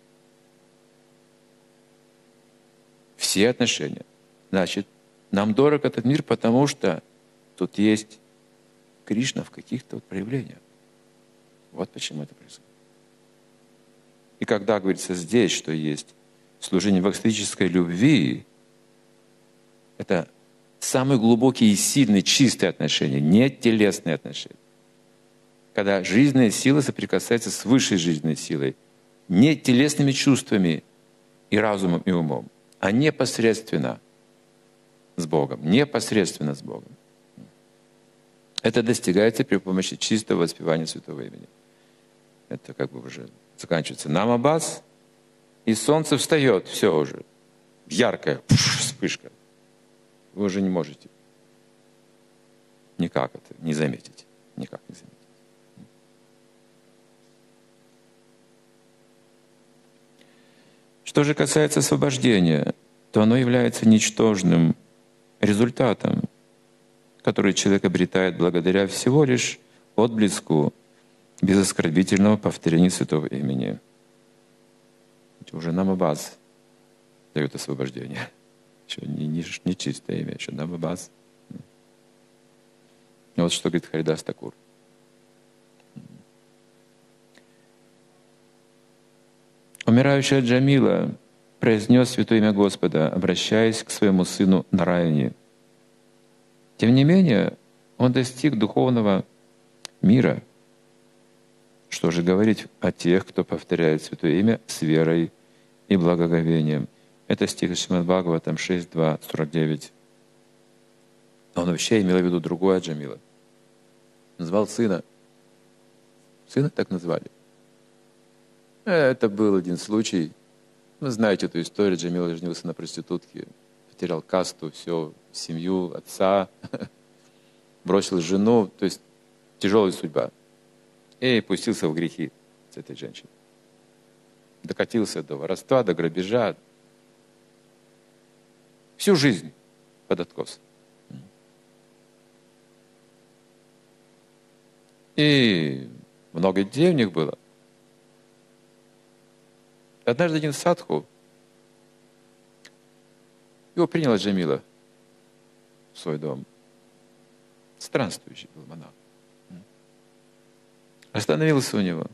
Все отношения. Значит, нам дорог этот мир, потому что тут есть Кришна в каких-то вот проявлениях. Вот почему это происходит. И когда говорится здесь, что есть служение в экстатической любви, это самые глубокие и сильные, чистые отношения, не телесные отношения. Когда жизненная сила соприкасается с высшей жизненной силой, не телесными чувствами и разумом, и умом, а непосредственно с Богом. Непосредственно с Богом. Это достигается при помощи чистого воспевания святого имени. Это как бы уже заканчивается нама-абхаса, и солнце встает, все уже. Яркая вспышка. Вы уже не можете никак это не заметить. Никак не заметить. Что же касается освобождения, то оно является ничтожным результатом, который человек обретает благодаря всего лишь отблеску безоскорбительного повторения святого имени. Уже нама-абхаса дает освобождение. Еще не чистое имя, еще нама-абхаса. Вот что говорит Харидаста Курнамачарья. Умирающая Аджамила произнес святое имя Господа, обращаясь к своему сыну Нарайне. Тем не менее, он достиг духовного мира. Что же говорить о тех, кто повторяет святое имя с верой и благоговением? Это стих из Шримад-Бхагаватам 6.2.49. Он вообще имел в виду другое Аджамила. Назвал сына. Сына так назвали. Это был один случай. Вы знаете эту историю. Аджамила женился на проститутке, потерял касту, все, семью, отца, бросил жену. То есть тяжелая судьба. И пустился в грехи с этой женщиной. Докатился до воровства, до грабежа. Всю жизнь под откос. И много детей у них было. Однажды один садху, его приняла Аджамила в свой дом. Странствующий был монах. Остановился у него.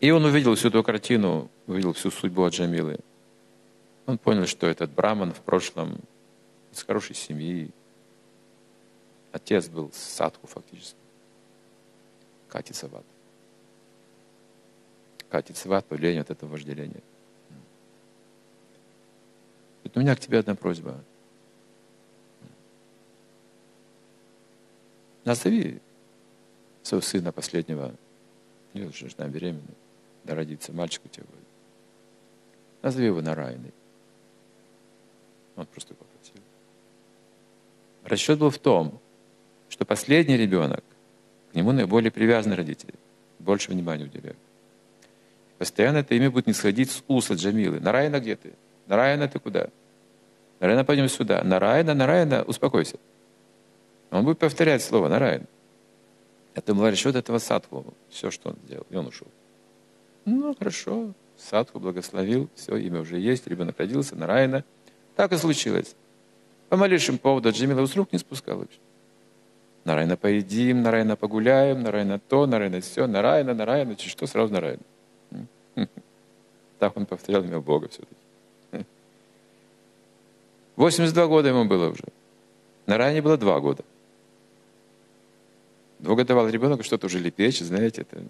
И он увидел всю эту картину, увидел всю судьбу Аджамилы. Он понял, что этот браман в прошлом из хорошей семьи. Отец был садху фактически. Катисават. катится в ад по влиянию от этого вожделения. У меня к тебе одна просьба. Назови своего сына последнего. У него жена беременна. Да родится мальчик у тебя будет. Назови его Нарайной. Он просто попросил. Расчет был в том, что последний ребенок, к нему наиболее привязаны родители. Больше внимания уделяют. Постоянно это имя будет не сходить с уст Аджамилы. Нарайна, где ты? Нарайна, ты куда? Нарайна, пойдем сюда. Нарайна, Нарайна, успокойся. Он будет повторять слово Нарайна. Это был расчет этого садху. Все, что он сделал. И он ушел. Ну, хорошо. Садху благословил. Все, имя уже есть. Ребенок родился. Нарайна. Так и случилось. По малейшему поводу Аджамила с рук не спускал вообще. Нарайна, поедим. Нарайна, погуляем. Нарайна, то. Нарайна, все. Нарайна, Нарайна. Через что сразу Нарайна. Так он повторял имя Бога все-таки. 82 года ему было уже. Нарайне было 2 года. Двухгодовалый ребенок что-то уже лепечет, знаете, это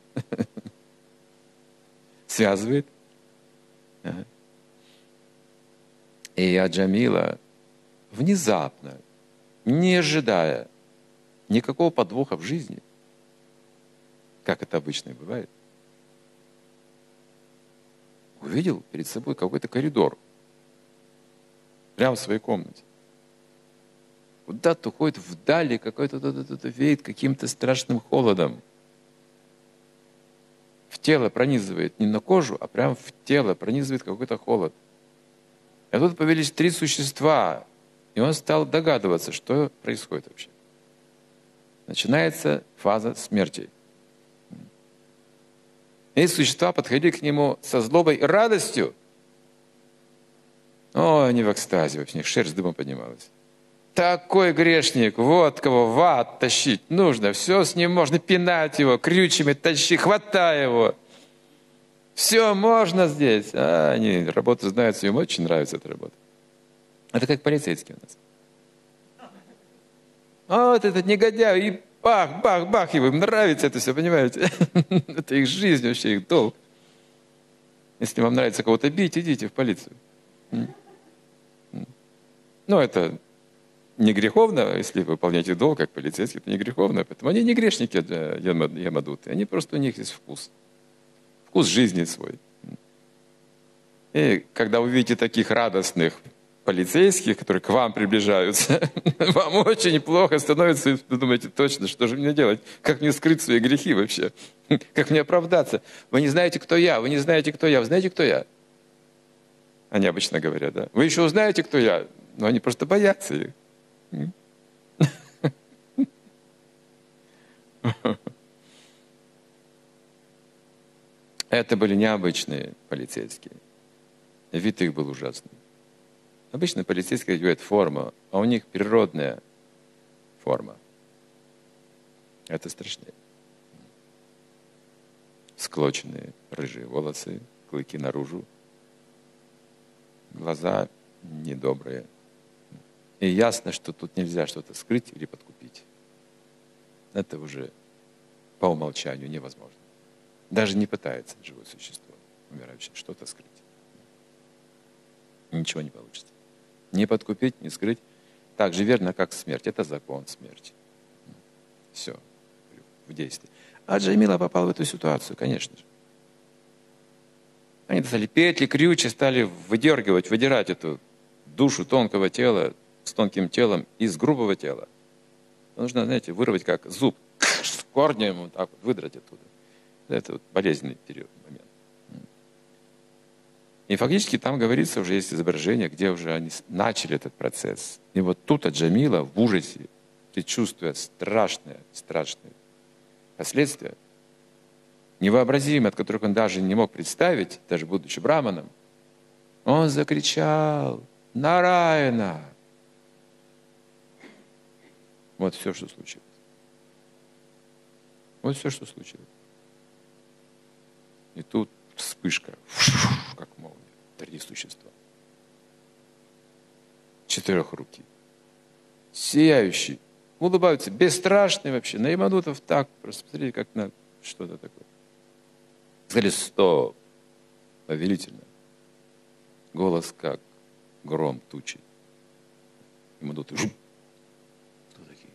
связывает. Ага. И Аджамила внезапно, не ожидая никакого подвоха в жизни, как это обычно и бывает, увидел перед собой какой-то коридор. Прямо в своей комнате. Куда-то уходит вдали, какой-то веет каким-то страшным холодом. В тело пронизывает не на кожу, а прямо в тело пронизывает какой-то холод. А тут появились 3 существа, и он стал догадываться, что происходит вообще. Начинается фаза смерти. И существа подходили к нему со злобой и радостью. О, они в экстазе вообще, у них шерсть дымом поднималась. Такой грешник, вот кого в ад тащить нужно. Все с ним можно, пинать его, крючьями тащи, хватай его. Все можно здесь. А, они работу знают, им очень нравится эта работа. Это как полицейские у нас. А вот этот негодяй, и бах, бах, бах, его, им нравится это все, понимаете? Это их жизнь вообще, их долг. Если вам нравится кого-то бить, идите в полицию. Ну, это не греховно, если вы выполняете долг, как полицейский, это не греховно. Поэтому они не грешники, ямадуты. Они просто, у них есть вкус. Вкус жизни свой. И когда вы видите таких радостных полицейских, которые к вам приближаются, вам очень плохо становится, и вы думаете, точно, что же мне делать? Как мне скрыть свои грехи вообще? Как мне оправдаться? Вы не знаете, кто я, вы не знаете, кто я, вы знаете, кто я? Они обычно говорят, да. Вы еще узнаете, кто я? Но они просто боятся их. Это были необычные полицейские. Вид их был ужасный. Обычно полицейские одевают форму, а у них природная форма. Это страшнее. Склоченные рыжие волосы, клыки наружу. Глаза недобрые. И ясно, что тут нельзя что-то скрыть или подкупить. Это уже по умолчанию невозможно. Даже не пытается живое существо, умирающее, что-то скрыть. Ничего не получится. Не подкупить, не скрыть. Так же верно, как смерть. Это закон смерти. Все. В действии. А Джамила попал в эту ситуацию, конечно же. Они достали петли, крючи, стали выдергивать, выдирать эту душу тонкого тела с тонким телом из грубого тела. Нужно, знаете, вырвать как зуб, с корнем вот так вот выдрать оттуда. Это вот болезненный период, момент. И фактически там говорится, уже есть изображение, где уже они начали этот процесс. И вот тут Аджамила в ужасе, предчувствуя страшные последствия, невообразимые, от которых он даже не мог представить, даже будучи браманом, он закричал: «Нарайна!» Вот все, что случилось. Вот все, что случилось. И тут вспышка, как молния, 3 существа. 4 руки. Сияющие, улыбаются, бесстрашные вообще. На ямадутов так, просто смотрите, как на что-то такое. сказали: стоп! Повелительно. Голос как гром тучи. Ямадуты. Кто такие?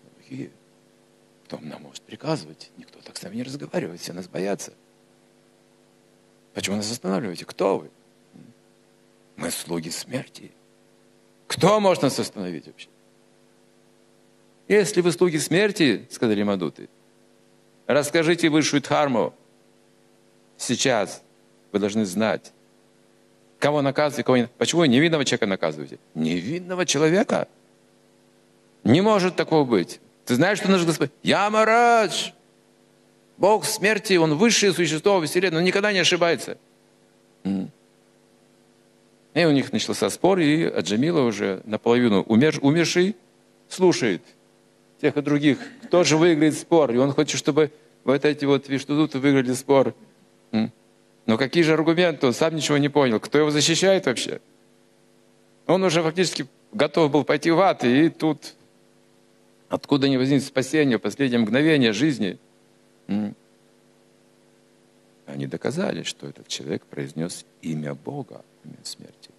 Кто такие? Кто нам может приказывать? Никто так с нами не разговаривает, все нас боятся. Почему нас останавливаете? Кто вы? Мы слуги смерти. Кто может нас остановить вообще? Если вы слуги смерти, сказали Ямадуты, расскажите высшую дхарму. Сейчас вы должны знать, кого наказываете, кого не. Почему невинного человека наказываете? Невинного человека? Не может такого быть. Ты знаешь, что наш Господь? Ямарадж! Бог смерти, Он высшее существо во Вселенной, Он никогда не ошибается. И у них начался спор, и Аджамила уже наполовину умерший слушает тех и других. Кто же выиграет спор? И он хочет, чтобы вот эти вот вишнудуты выиграли спор. Но какие же аргументы? Он сам ничего не понял. Кто его защищает вообще? Он уже фактически готов был пойти в ад, и тут откуда ни возникнет спасение, последнее мгновение жизни. Они доказали, что этот человек произнес имя Бога, имя смерти.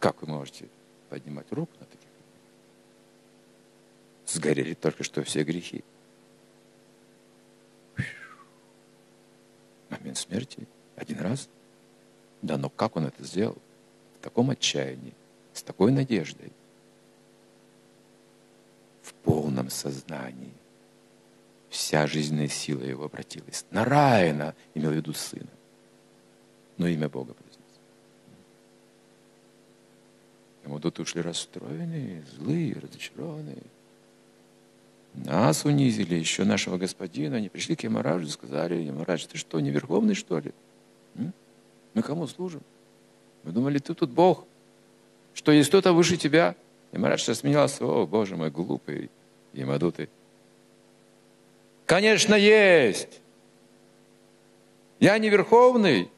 Как вы можете поднимать руку на таких? Сгорели только что все грехи. Момент смерти один раз. Да, но как он это сделал? В таком отчаянии, с такой надеждой, в полном сознании. Вся жизненная сила его обратилась. Нарайна имел в виду сына. Но имя Бога произнес. Ямадуты ушли расстроенные, злые, разочарованные. Нас унизили, еще нашего господина. Они пришли к Ямараджу и сказали: Ямарадж, ты что, не верховный, что ли? Мы кому служим? Мы думали, ты тут Бог. Что есть кто-то выше тебя? Ямарадж рассмеялся: о, Боже мой, глупый. Ямадуты: конечно, есть. Я не верховный.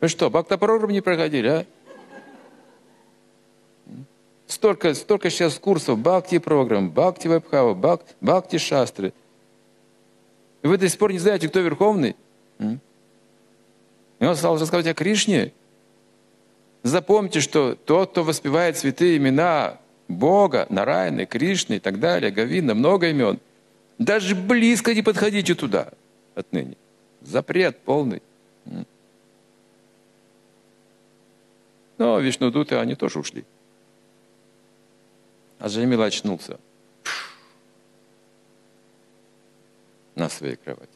Вы что, бхакта-программу не проходили, а? Столько сейчас курсов бхакти-программ, бхакти-вебхава, бхакти-шастры. Вы до сих пор не знаете, кто верховный? И он стал рассказывать о Кришне. Запомните, что тот, кто воспевает святые имена Бога, Нарайны, Кришны и так далее, Говинда, много имен, даже близко не подходите туда отныне. Запрет полный. Но вишнудуты, они тоже ушли. Аджамила очнулся на своей кровати,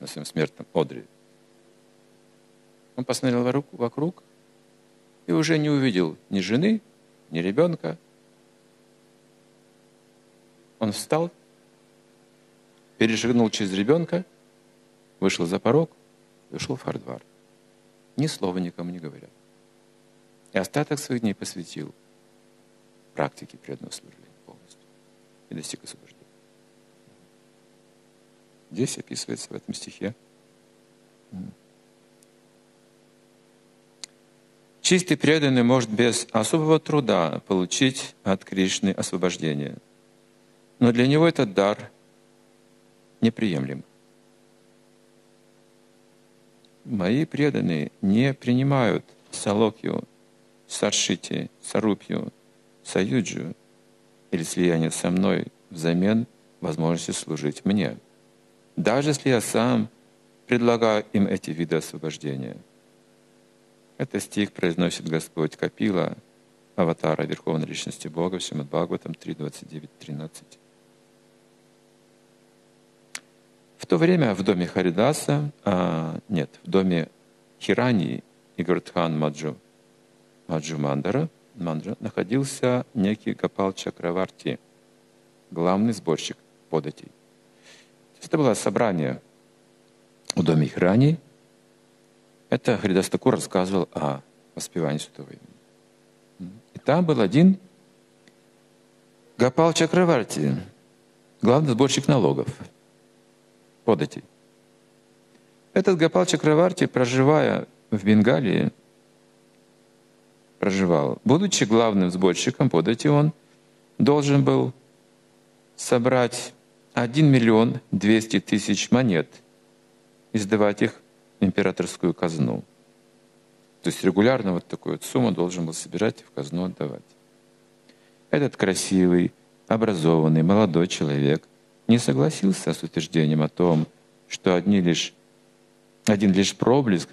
на своем смертном одре. Он посмотрел вокруг и уже не увидел ни жены, ни ребенка. Он встал, перешагнул через ребенка, вышел за порог и ушел в Хардвар. Ни слова никому не говоря. И остаток своих дней посвятил практике преданного служения полностью. И достиг освобождения. Здесь описывается в этом стихе. Чистый преданный может без особого труда получить от Кришны освобождение. Но для него этот дар неприемлем. Мои преданные не принимают салокью, саршити, сарупью, саюджу или слияние со мной взамен возможности служить мне, даже если я сам предлагаю им эти виды освобождения. Этот стих произносит Господь Капила, аватара Верховной Личности Бога, в Шримад-Бхагаватам 3.29.13. В то время в доме в доме Хираньи и Гвардхан Маджумандара находился некий Гопал Чакраварти, главный сборщик податей. Это было собрание у доме Хираньи. Это Харидаста Курнамачаря рассказывал о воспевании святого имени. И там был один Гопал Чакраварти, главный сборщик налогов, податей. Этот Гопал Чакраварти, проживая в Бенгалии, будучи главным сборщиком подати, он должен был собрать 1 200 000 монет и сдавать их в императорскую казну. То есть регулярно вот такую вот сумму должен был собирать и в казну отдавать. Этот красивый, образованный, молодой человек не согласился с утверждением о том, что один лишь проблеск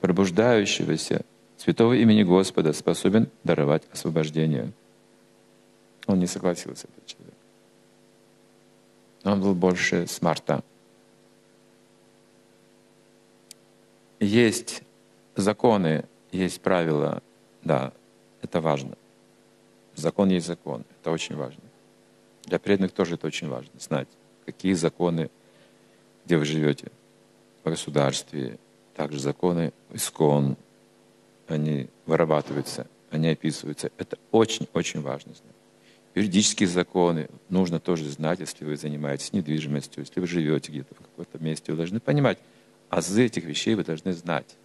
пробуждающегося святого имени Господа способен даровать освобождение. Он не согласился, этот человек. Он был больше смарта. Есть законы, есть правила. Да, это важно. Закон есть закон. Это очень важно. Для преданных тоже это очень важно. Знать, какие законы, где вы живете, в государстве. Также законы ИСККОН. Они вырабатываются, они описываются. Это очень-очень важно знать. Юридические законы нужно тоже знать, если вы занимаетесь недвижимостью, если вы живете где-то в каком-то месте, вы должны понимать, азы этих вещей вы должны знать.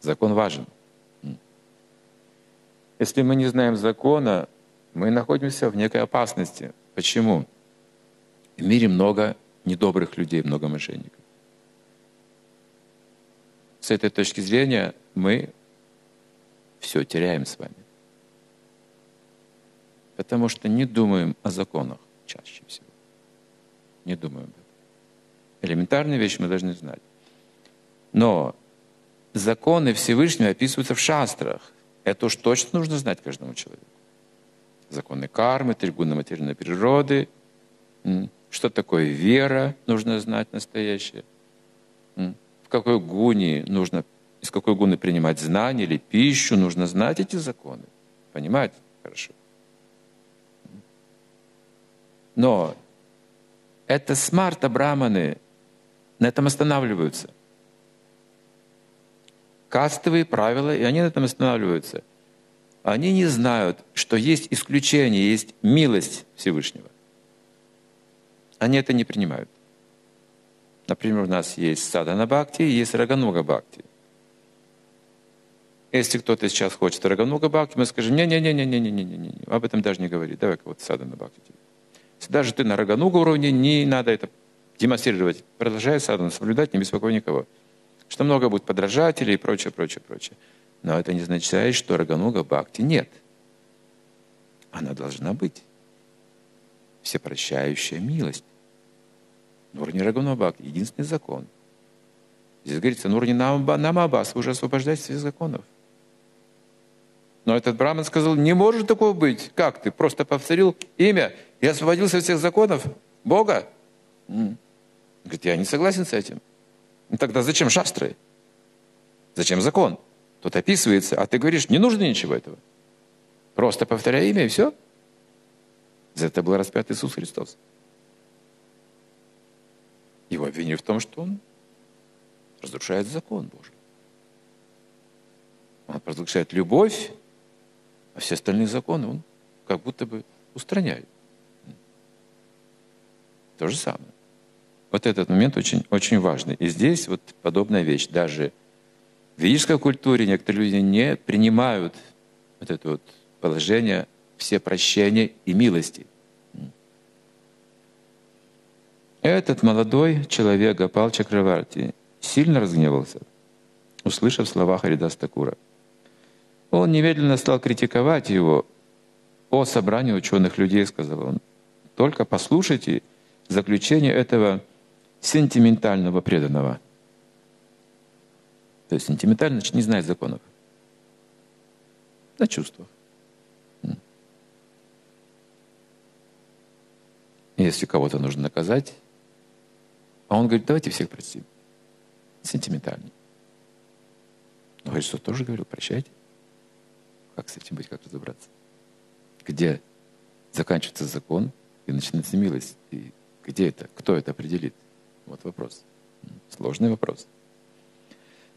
Закон важен. Если мы не знаем закона, мы находимся в некой опасности. Почему? В мире много недобрых людей, много мошенников. С этой точки зрения мы все теряем с вами. Потому что не думаем о законах чаще всего. Не думаем об этом. Элементарные вещи мы должны знать. Но законы Всевышнего описываются в шастрах. Это уж точно нужно знать каждому человеку. Законы кармы, три гуна материальной природы. Что такое вера, нужно знать настоящее. В какой гуне нужно, из какой гуны принимать знания или пищу, нужно знать эти законы. Понимаете? Хорошо. Но это смарта-браманы на этом останавливаются. Кастовые правила, и они на этом останавливаются. Они не знают, что есть исключение, есть милость Всевышнего. Они это не принимают. Например, у нас есть садхана-бхакти, есть рагануга-бхакти. Если кто-то сейчас хочет рагануга-бхакти, мы скажем: не-не-не-не-не-не-не-не, об этом даже не говори, давай-ка вот садхана-бхакти. Даже ты на рагануга уровне, не надо это демонстрировать. Продолжай садхану соблюдать, не беспокой никого. Что много будет подражателей и прочее, прочее, прочее. Но это не означает, что рагануга бхакти нет. Она должна быть. Всепрощающая милость. На уровне рагануга бхакти единственный закон. Здесь говорится, на уровне нама-абхаса вы уже освобождаетесь от законов. Но этот браман сказал: не может такого быть. Как ты? Просто повторил имя и освободился от всех законов Бога? Говорит: я не согласен с этим. Ну тогда зачем шастры? Зачем закон? Тут описывается, а ты говоришь: не нужно ничего этого. Просто повторяй имя, и все. За это был распят Иисус Христос. Его обвинили в том, что он разрушает закон Божий. Он разрушает любовь, а все остальные законы он как будто бы устраняет. То же самое. Вот этот момент очень важный. И здесь вот подобная вещь. Даже в ведической культуре некоторые люди не принимают вот это вот положение все прощения и милости. Этот молодой человек, Гопал Чакраварти, сильно разгневался, услышав слова Харидаса Тхакура. Он немедленно стал критиковать его. «О собрании ученых людей», — сказал он, — «только послушайте заключение этого сентиментального преданного». То есть сентиментально, значит, не знает законов. На чувствах. Если кого-то нужно наказать, а он говорит: давайте всех простим. Сентиментально. Но Христос тоже говорил: прощайте. Как с этим быть, как разобраться? Где заканчивается закон и начинается милость? И где это? Кто это определит? Вот вопрос. Сложный вопрос.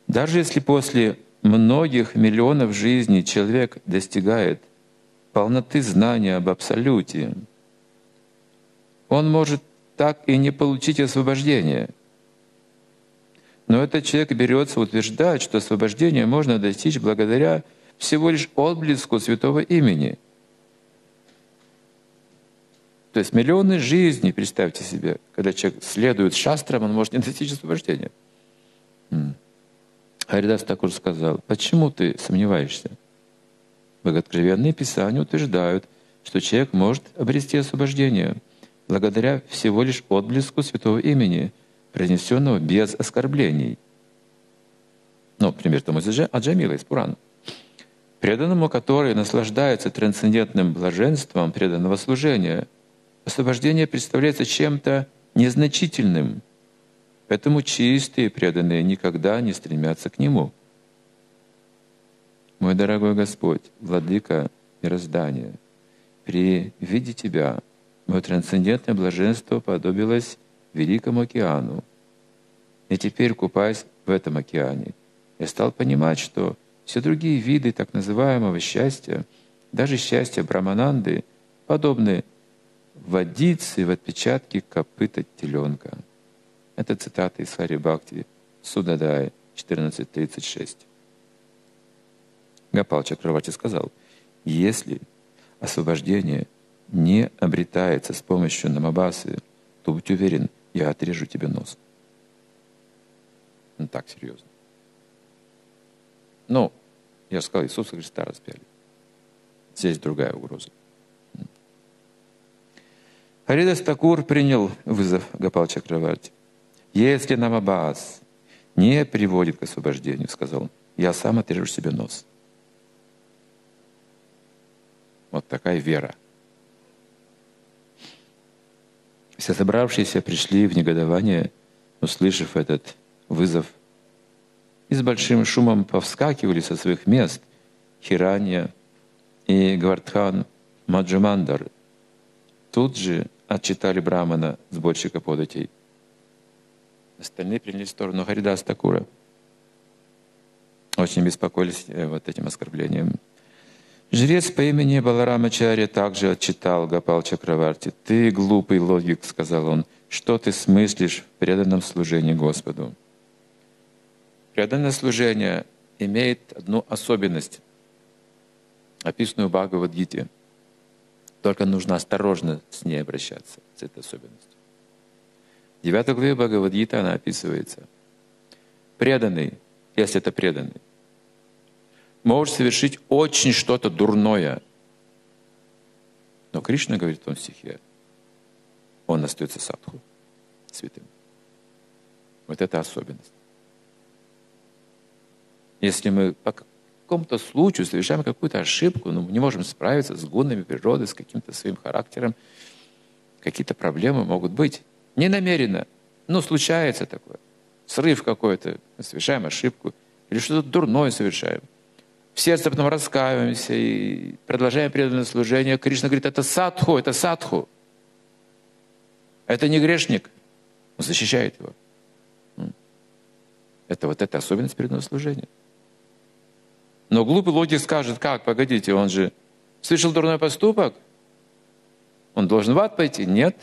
Даже если после многих миллионов жизней человек достигает полноты знания об Абсолюте, он может так и не получить освобождение. Но этот человек берется утверждать, что освобождение можно достичь благодаря всего лишь отблеску святого имени. То есть миллионы жизней, представьте себе, когда человек следует шастрам, он может не достичь освобождения. Харидас Тхакур сказал: «Почему ты сомневаешься? Богодкровенные писания утверждают, что человек может обрести освобождение благодаря всего лишь отблеску святого имени, произнесенного без оскорблений». Ну, пример тому же Аджамила из Пурана. «Преданному, который наслаждается трансцендентным блаженством преданного служения, освобождение представляется чем-то незначительным, поэтому чистые преданные никогда не стремятся к нему». Мой дорогой Господь, Владыка мироздания, при виде Тебя мое трансцендентное блаженство подобилось великому океану. И теперь, купаясь в этом океане, я стал понимать, что все другие виды так называемого счастья, даже счастья Брамананды, подобны водице в отпечатке копыта теленка. Это цитата из Хари Бхакти, Судадай, 14.36. Гопал Чакраварти сказал: «Если освобождение не обретается с помощью намабасы, то будь уверен, я отрежу тебе нос». Ну, так серьезно. Ну, я же сказал, Иисуса Христа распяли. Здесь другая угроза. Харидас Тхакур принял вызов Гопал Чакраварти. «Если намабас не приводит к освобождению, — сказал он, — я сам отрежу себе нос». Вот такая вера. Все собравшиеся пришли в негодование, услышав этот вызов, и с большим шумом повскакивали со своих мест Хиранья и Гвардхан, Маджумандар. Тут же отчитали брамана, сборщика податей. Остальные приняли сторону Харидаса Тхакура. Очень беспокоились вот этим оскорблением. Жрец по имени Баларамачарья также отчитал Гопал Чакраварти. «Ты глупый логик, — сказал он, — что ты смыслишь в преданном служении Господу?» Преданное служение имеет одну особенность, описанную в Бхагавад-гите. Только нужно осторожно с ней обращаться, с этой особенностью. В 9 главе Бхагавад-гита она описывается. Преданный, если это преданный, может совершить очень что-то дурное. Но Кришна говорит в том стихе, он остается садху, святым. Вот это особенность. Если мы по какому-то случаю совершаем какую-то ошибку, но мы не можем справиться с гунами природы, с каким-то своим характером, какие-то проблемы могут быть. Не намеренно, но случается такое. Срыв какой-то, мы совершаем ошибку или что-то дурное совершаем. В сердце потом раскаиваемся и продолжаем преданное служение. Кришна говорит: это садху, это садху. Это не грешник. Он защищает его. Это вот эта особенность преданного служения. Но глупый логик скажет: как, погодите, он же совершил дурной поступок? Он должен в ад пойти? Нет.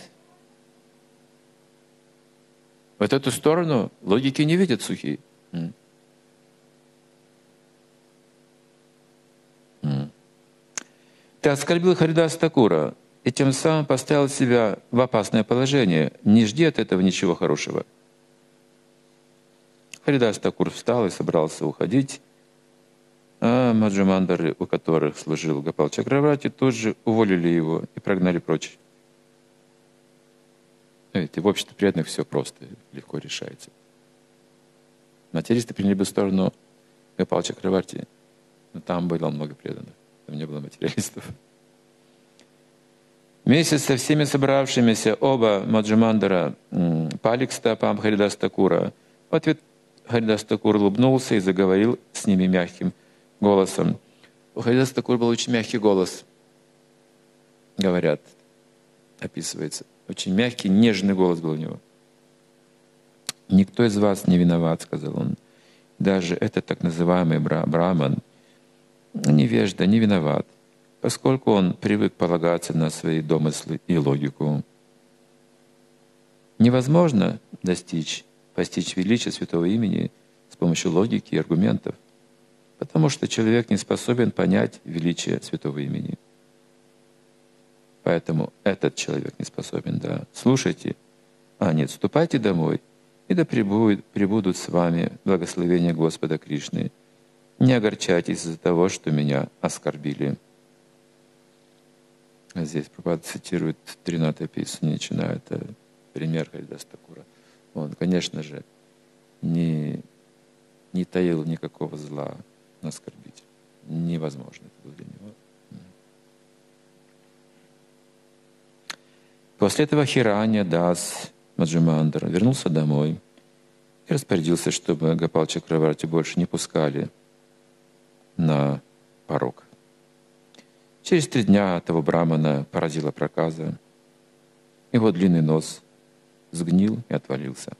Вот эту сторону логики не видят сухие. «Ты оскорбил Харидаса Тхакура и тем самым поставил себя в опасное положение. Не жди от этого ничего хорошего». Харидас Тхакур встал и собрался уходить, а маджумандары, у которых служил Гопал Чакраварти, тут же уволили его и прогнали прочь. Видите, в обществе преданных все просто, легко решается. Материалисты приняли бы сторону Гопала Чакраварти, но там было много преданных. Там не было материалистов. Вместе со всеми собравшимися оба Маджумандара пали к стопам Харидаса Тхакура. В ответ Харидас Тхакур улыбнулся и заговорил с ними мягким голосом. У Харидаса Тхакура был очень мягкий голос, говорят, описывается. Очень мягкий, нежный голос был у него. «Никто из вас не виноват, — сказал он. — Даже этот так называемый браман, невежда, не виноват, поскольку он привык полагаться на свои домыслы и логику. Невозможно постичь величие святого имени с помощью логики и аргументов, потому что человек не способен понять величие святого имени. Поэтому этот человек не способен, да. Слушайте, а не отступайте домой и да пребудут с вами благословения Господа Кришны. Не огорчайтесь из-за того, что меня оскорбили». Здесь Прабхупада цитирует тринатое писание, начиная это пример Харидаса Тхакура. Он, конечно же, не таил никакого зла на оскорбить. Невозможно это было для него. После этого Хиранья Дас Маджумандар вернулся домой и распорядился, чтобы Гопал Чакраварти больше не пускали на порог. Через 3 дня того брамана поразила проказа. Его длинный нос сгнил и отвалился.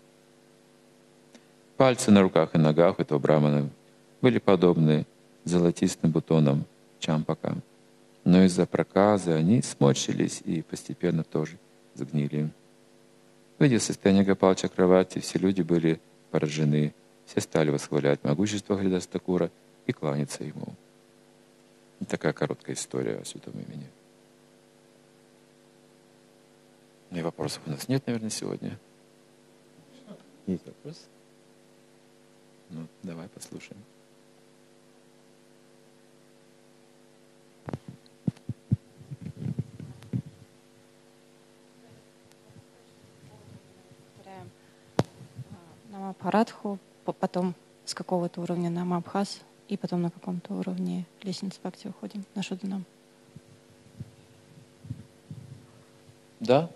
Пальцы на руках и ногах этого брамана были подобны золотистым бутонам чампака. Но из-за проказы они сморщились и постепенно тоже сгнили. Видя состояние Гопала Чакраварти, все люди были поражены. Все стали восхвалять могущество Харидаса Тхакура и кланяться ему. Такая короткая история о святом имени. И вопросов у нас нет, наверное, сегодня. Есть вопрос? Ну, давай послушаем. Нама-парадху, потом с какого-то уровня нама-абхас, и потом на каком-то уровне лестницы бхакти уходим на шуданам. Да?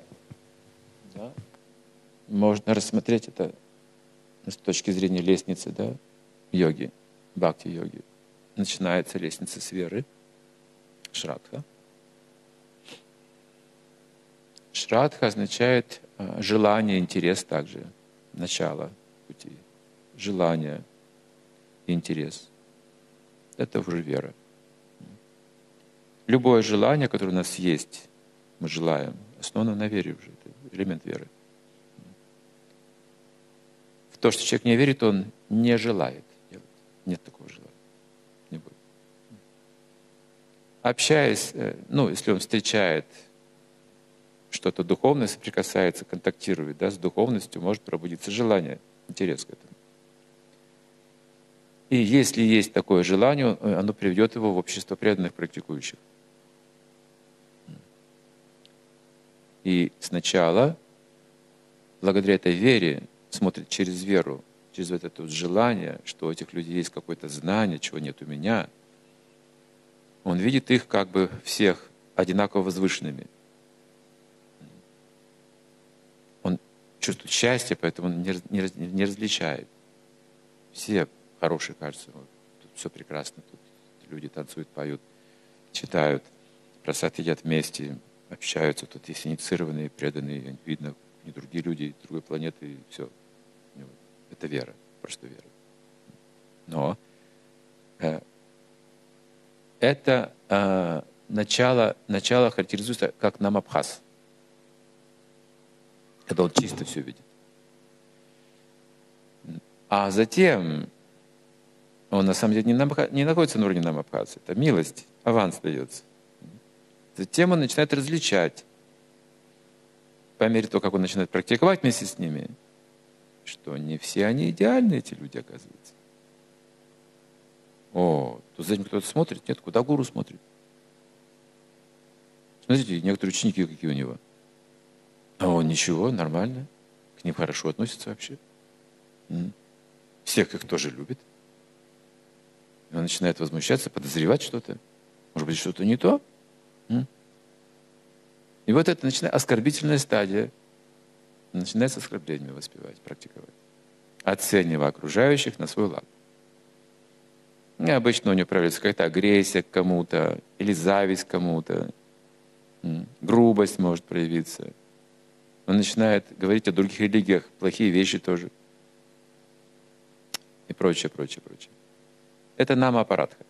Да. Можно рассмотреть это с точки зрения лестницы, да? Йоги, бхакти-йоги. Начинается лестница с веры, шрадха. Шрадха означает желание, интерес также. Начало пути, желание, интерес. Это уже вера. Любое желание, которое у нас есть, мы желаем, основано на вере уже. Это элемент веры. В то, что человек не верит, он не желает. Нет такого желания. Не будет. Общаясь, ну, если он встречает что-то духовное, соприкасается, контактирует, да, с духовностью, может пробудиться желание, интерес к этому. И если есть такое желание, оно приведет его в общество преданных практикующих. И сначала, благодаря этой вере, смотрит через веру, через вот это вот желание, что у этих людей есть какое-то знание, чего нет у меня, он видит их как бы всех одинаково возвышенными. Он чувствует счастье, поэтому он не различает. Все хорошие, кажется, вот, тут все прекрасно, тут люди танцуют, поют, читают, просад едят вместе, общаются, тут есть инициированные, преданные, видно, не другие люди, другой планеты, и все. Это вера, просто вера. Но это начало характеризуется как намабхас, когда он чисто все видит. А затем он на самом деле не находится на уровне намабхаса. Это милость, аванс дается. Затем он начинает различать, по мере того, как он начинает практиковать вместе с ними, что не все они идеальны, эти люди, оказывается. О, тут за ним кто-то смотрит? Нет, куда гуру смотрит? Смотрите, некоторые ученики какие у него. А он ничего, нормально. К ним хорошо относится вообще. Всех их тоже любит. Он начинает возмущаться, подозревать что-то. Может быть, что-то не то? И вот это начинается оскорбительная стадия. Начинает с оскорблениями воспевать, практиковать. Оценивая окружающих на свой лад. И обычно у него проявляется какая-то агрессия к кому-то, или зависть к кому-то. Грубость может проявиться. Он начинает говорить о других религиях, плохие вещи тоже. И прочее, прочее, прочее. Это нама-аппаратха.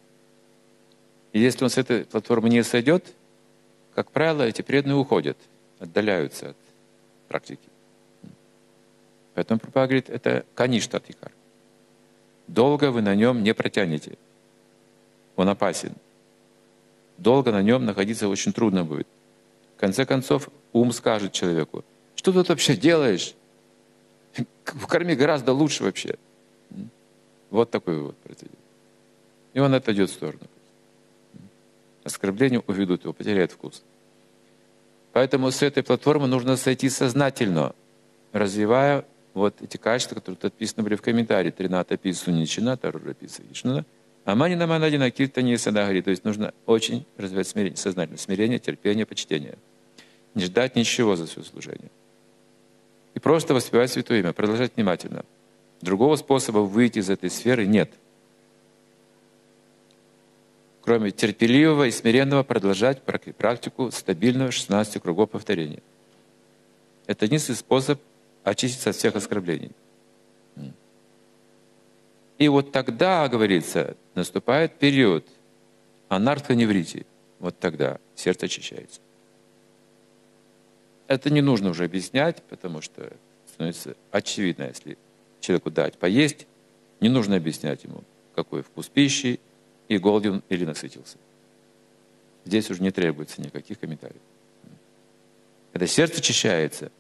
И если он с этой платформы не сойдет, как правило, эти преданные уходят, отдаляются от практики. Поэтому Прабхупада говорит, это каништа-тхикар. Долго вы на нем не протянете. Он опасен. Долго на нем находиться очень трудно будет. В конце концов, ум скажет человеку: что ты тут вообще делаешь? В корме гораздо лучше вообще. Вот такой вывод произойдет. И он отойдет в сторону. Оскорбления уведут его, потеряет вкус. Поэтому с этой платформы нужно сойти сознательно, развивая вот эти качества, которые тут описаны были в комментарии. Тринатапи суничина, тарурапи суничина. Амани наманадина киртани санагари. То есть нужно очень развивать смирение, сознательно. Смирение, терпение, почтение. Не ждать ничего за все служение. И просто воспевать святое имя, продолжать внимательно. Другого способа выйти из этой сферы нет. Кроме терпеливого и смиренного продолжать практику стабильного 16 кругов повторения. Это единственный способ очиститься от всех оскорблений. И вот тогда, говорится, наступает период анартха-неврити. Вот тогда сердце очищается. Это не нужно уже объяснять, потому что становится очевидно, если человеку дать поесть, не нужно объяснять ему, какой вкус пищи, и голоден он или насытился. Здесь уже не требуется никаких комментариев. Когда сердце очищается,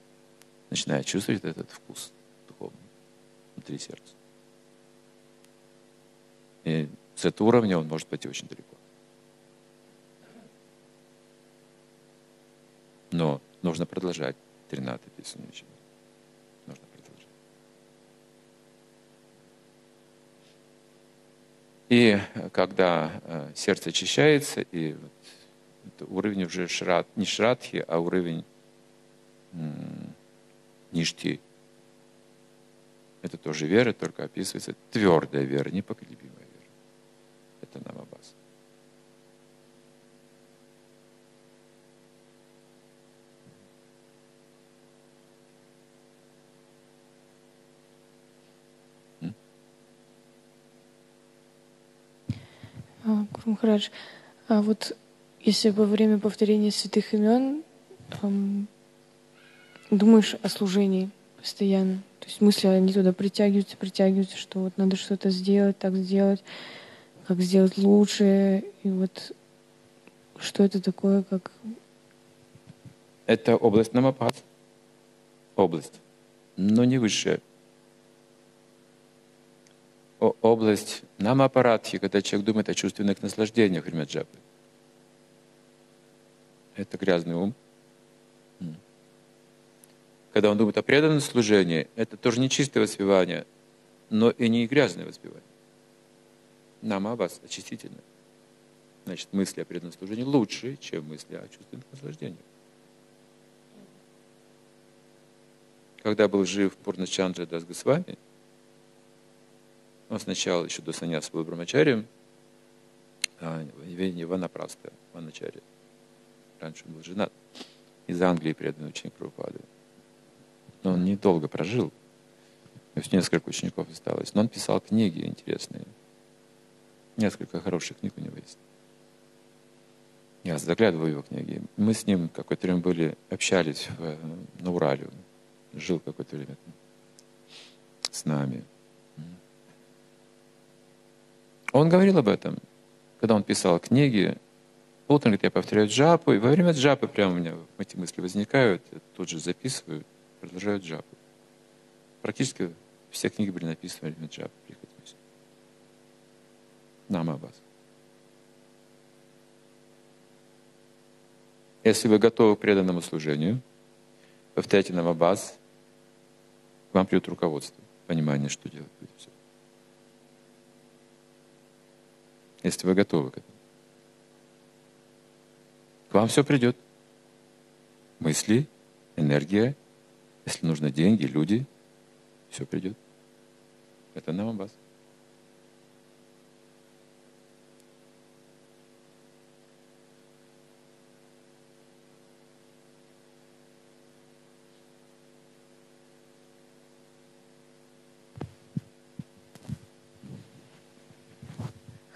начинает чувствовать этот вкус духовный внутри сердца. И с этого уровня он может пойти очень далеко. Но нужно продолжать 13 песню. Нужно продолжать. И когда сердце очищается, и вот это уровень уже не шрадхи, а уровень ништи. Это тоже вера, только описывается твердая вера, непоколебимая вера. Это нама-абхаса. Гуру Махарадж, а вот если во время повторения святых имен думаешь о служении постоянно, то есть мысли, они туда притягиваются, что вот надо что-то сделать, так сделать, как сделать лучше, и вот что это такое, как... Это область нама-абхаса. Область, но не высшая. Область нама-аппаратхи, когда человек думает о чувственных наслаждениях во время джапы. Это грязный ум. Когда он думает о преданном служении, это тоже не чистое воспевание, но и не грязное воспевание. Нама-абхаса очистительное. Значит, мысли о преданном служении лучше, чем мысли о чувственных наслаждениях. Когда был жив Пурначандра Дас Госвами, он сначала еще до саньяса был брамачарьем, имени Ванапраста, Ванначарья. Раньше он был женат. Из Англии преданный ученик Прабхупады. Но он недолго прожил. То есть несколько учеников осталось. Но он писал книги интересные. Несколько хороших книг у него есть. Я заглядываю в его книги. Мы с ним какое-то время общались на Урале. Он жил какое-то время с нами. Он говорил об этом, когда он писал книги. Утром, говорит, я повторяю джапу, и во время джапы прямо у меня эти мысли возникают, я тут же записываю, продолжаю джапу. Практически все книги были написаны во время джапы. Нама-абхаса. Если вы готовы к преданному служению, повторяйте нама-абхаса, к вам придет руководство, понимание, что делать. Если вы готовы к этому. К вам все придет. Мысли, энергия, если нужно деньги, люди, все придет. Это нама-абхаса.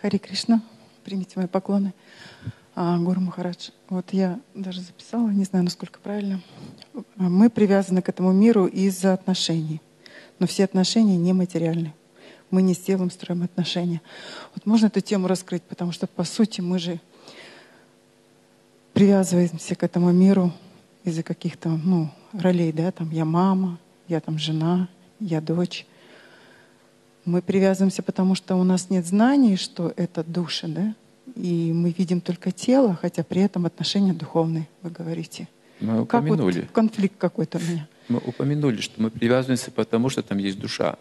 Хари Кришна, примите мои поклоны. Гуру Махарадж, вот я даже записала, не знаю, насколько правильно. Мы привязаны к этому миру из-за отношений. Но все отношения нематериальны. Мы не с телом строим отношения. Вот можно эту тему раскрыть, потому что, по сути, мы же привязываемся к этому миру из-за каких-то ролей, да, там я мама, я там жена, я дочь. Мы привязываемся, потому что у нас нет знаний, что это души, да? И мы видим только тело, хотя при этом отношения духовные, вы говорите. Мы упомянули. Как вот конфликт какой-то у меня. Мы упомянули, что мы привязываемся, потому что там есть душа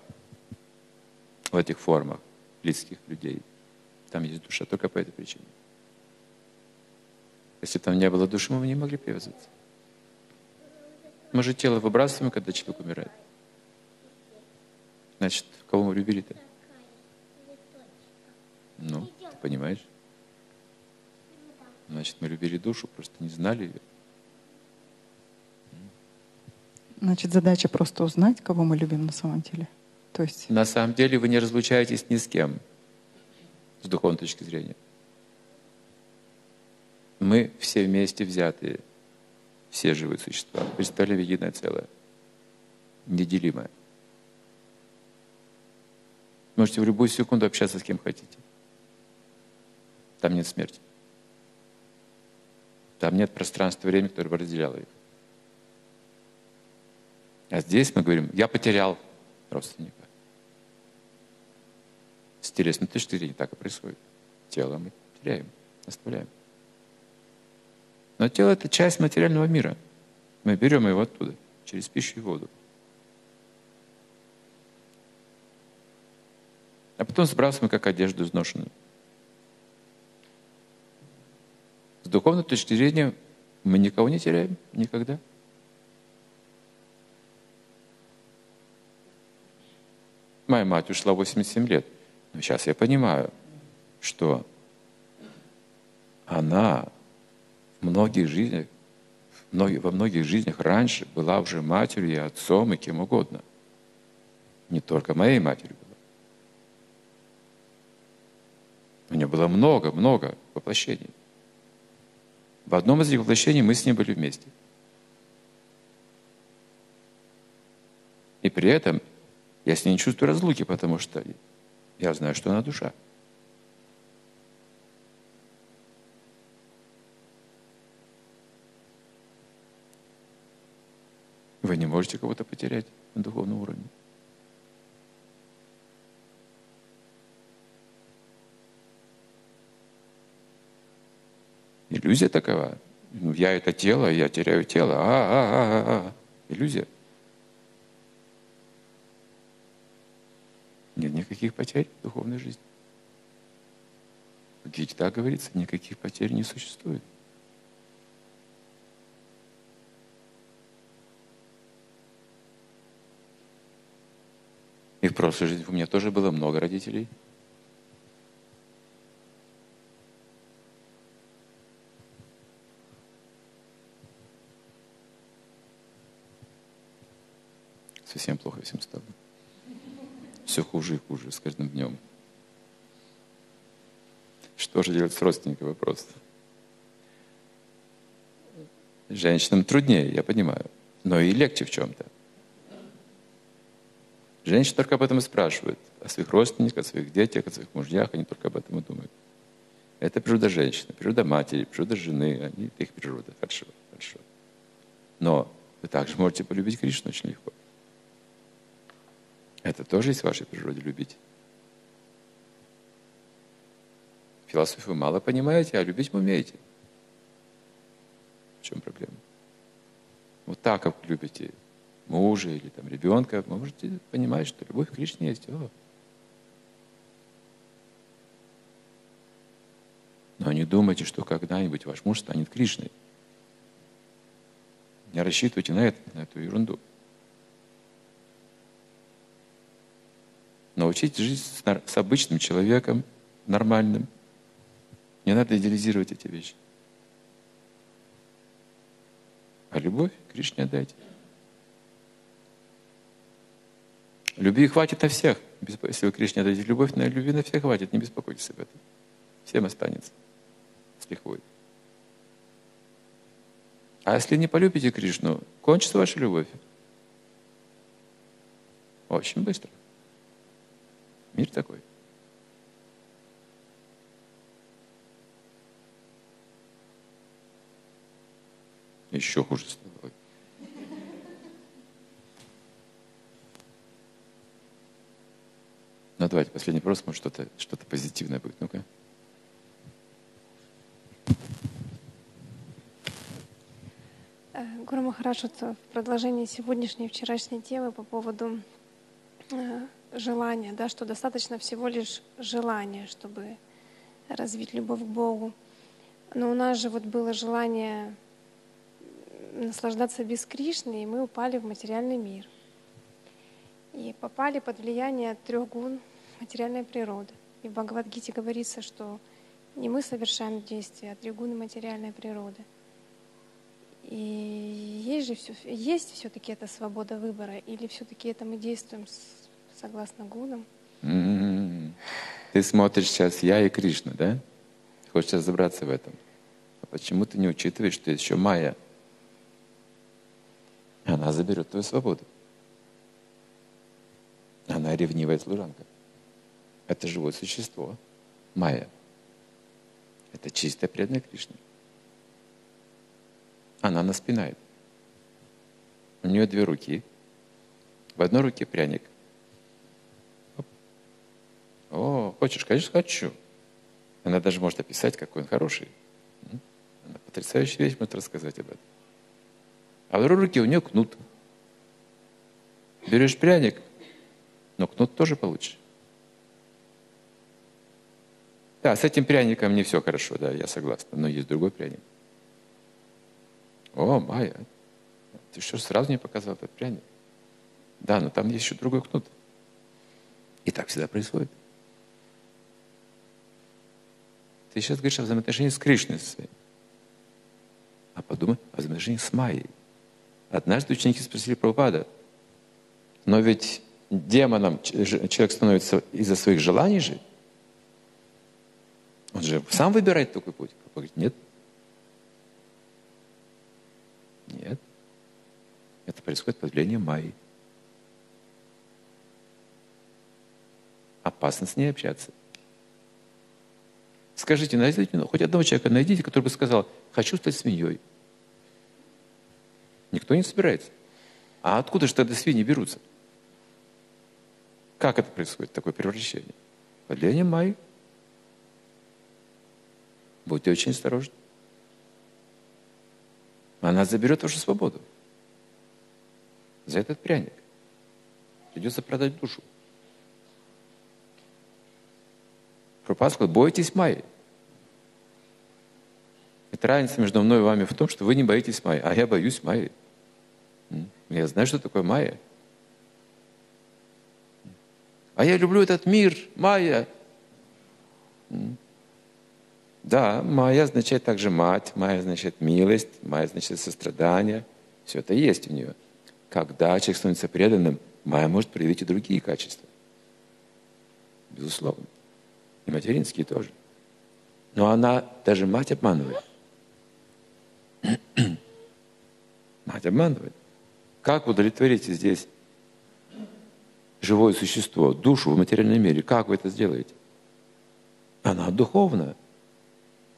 в этих формах близких людей. Там есть душа только по этой причине. Если там не было души, мы не могли привязаться. Мы же тело выбрасываем, когда человек умирает. Значит, кого мы любили-то? Ну, ты понимаешь? Значит, мы любили душу, просто не знали ее. Значит, задача просто узнать, кого мы любим на самом деле. То есть... На самом деле вы не разлучаетесь ни с кем, с духовной точки зрения. Мы все вместе взятые, все живые существа, представляем единое целое, неделимое. Можете в любую секунду общаться с кем хотите. Там нет смерти. Там нет пространства и времени, которое бы разделяло их. А здесь мы говорим, я потерял родственника. С телесной точки зрения так и происходит. Тело мы теряем, оставляем. Но тело — это часть материального мира. Мы берем его оттуда, через пищу и воду. А потом сбрасываем, как одежду изношенную. С духовной точки зрения мы никого не теряем никогда. Моя мать ушла 87 лет. Но сейчас я понимаю, что она в многих жизнях, во многих жизнях раньше была уже матерью и отцом, и кем угодно. Не только моей матерью. У нее было много-много воплощений. В одном из этих воплощений мы с ней были вместе. И при этом я с ней не чувствую разлуки, потому что я знаю, что она душа. Вы не можете кого-то потерять на духовном уровне. Иллюзия такова. Ну, я это тело, я теряю тело. Иллюзия. Нет никаких потерь в духовной жизни. В гите так говорится, никаких потерь не существует. И в прошлой жизни у меня тоже было много родителей. Совсем плохо всем стало. Все хуже и хуже с каждым днем. Что же делать с родственниками, вопрос? Женщинам труднее, я понимаю. Но и легче в чем-то. Женщины только об этом и спрашивают. О своих родственниках, о своих детях, о своих мужьях. Они только об этом и думают. Это природа женщины, природа матери, природа жены. Они, их природа. Хорошо, хорошо. Но вы также можете полюбить Кришну очень легко. Это тоже есть в вашей природе любить. Философию вы мало понимаете, а любить вы умеете. В чем проблема? Вот так, как любите мужа или там, ребенка, вы можете понимать, что любовь к Кришне есть. Но не думайте, что когда-нибудь ваш муж станет Кришной. Не рассчитывайте на это, на эту ерунду. Научитесь жить с обычным человеком, нормальным. Не надо идеализировать эти вещи. А любовь Кришне отдайте. Любви хватит на всех. Если вы Кришне отдадите любовь, на любви на всех хватит. Не беспокойтесь об этом. Всем останется. С лихвой. А если не полюбите Кришну, кончится ваша любовь. Очень быстро. Мир такой. Еще хуже стало. давайте последний вопрос, может что-то позитивное будет. Ну-ка. Гуру Махарадж, в продолжении сегодняшней и вчерашней темы по поводу желания, да, что достаточно всего лишь желания, чтобы развить любовь к Богу. Но у нас же вот было желание наслаждаться без Кришны, и мы упали в материальный мир. И попали под влияние трех гун материальной природы. И в Бхагавад-гите говорится, что не мы совершаем действия, а три гуны материальной природы. И есть все-таки эта свобода выбора, или все-таки это мы действуем согласно гунам? Ты смотришь сейчас я и Кришна, да? Хочешь сейчас забраться в этом. А почему ты не учитываешь, что есть еще Майя? Она заберет твою свободу. Она ревнивая служанка. Это живое существо, Майя. Это чистая преданная Кришна. Она нас пинает. У нее две руки. В одной руке пряник. Оп. О, хочешь? Конечно, хочу. Она даже может описать, какой он хороший. Она потрясающая вещь может рассказать об этом. А в другой руке у нее кнут. Берешь пряник, но кнут тоже получишь. Да, с этим пряником не все хорошо, да, я согласна. Но есть другой пряник. О, Майя, ты что, сразу мне показал этот пряник? Да, но там есть еще другой кнут. И так всегда происходит. Ты сейчас говоришь о взаимоотношениях с Кришной своей. А подумай о взаимоотношениях с Майей. Однажды ученики спросили Прабхупада: но ведь демоном человек становится из-за своих желаний же? Он же сам выбирает такой путь. Прабхупада говорит: нет. Нет. Это происходит под влиянием Майи. Опасно с ней общаться. Скажите, найдите, ну, хоть одного человека найдите, который бы сказал: хочу стать свиньей. Никто не собирается. А откуда же тогда свиньи берутся? Как это происходит, такое превращение? Под влиянием Майи. Будьте очень осторожны. Она заберет вашу свободу. За этот пряник. Придется продать душу. Прабхупада сказал: бойтесь Майи. Это разница между мной и вами в том, что вы не боитесь Майи, а я боюсь Майи. Я знаю, что такое Майя. А я люблю этот мир, Майя. Да, Майя означает также мать, Майя означает милость, Майя означает сострадание. Все это есть у нее. Когда человек становится преданным, Майя может проявить и другие качества. Безусловно. И материнские тоже. Но она даже мать обманывает. Мать обманывает. Как удовлетворить здесь живое существо, душу в материальном мире? Как вы это сделаете? Она духовна.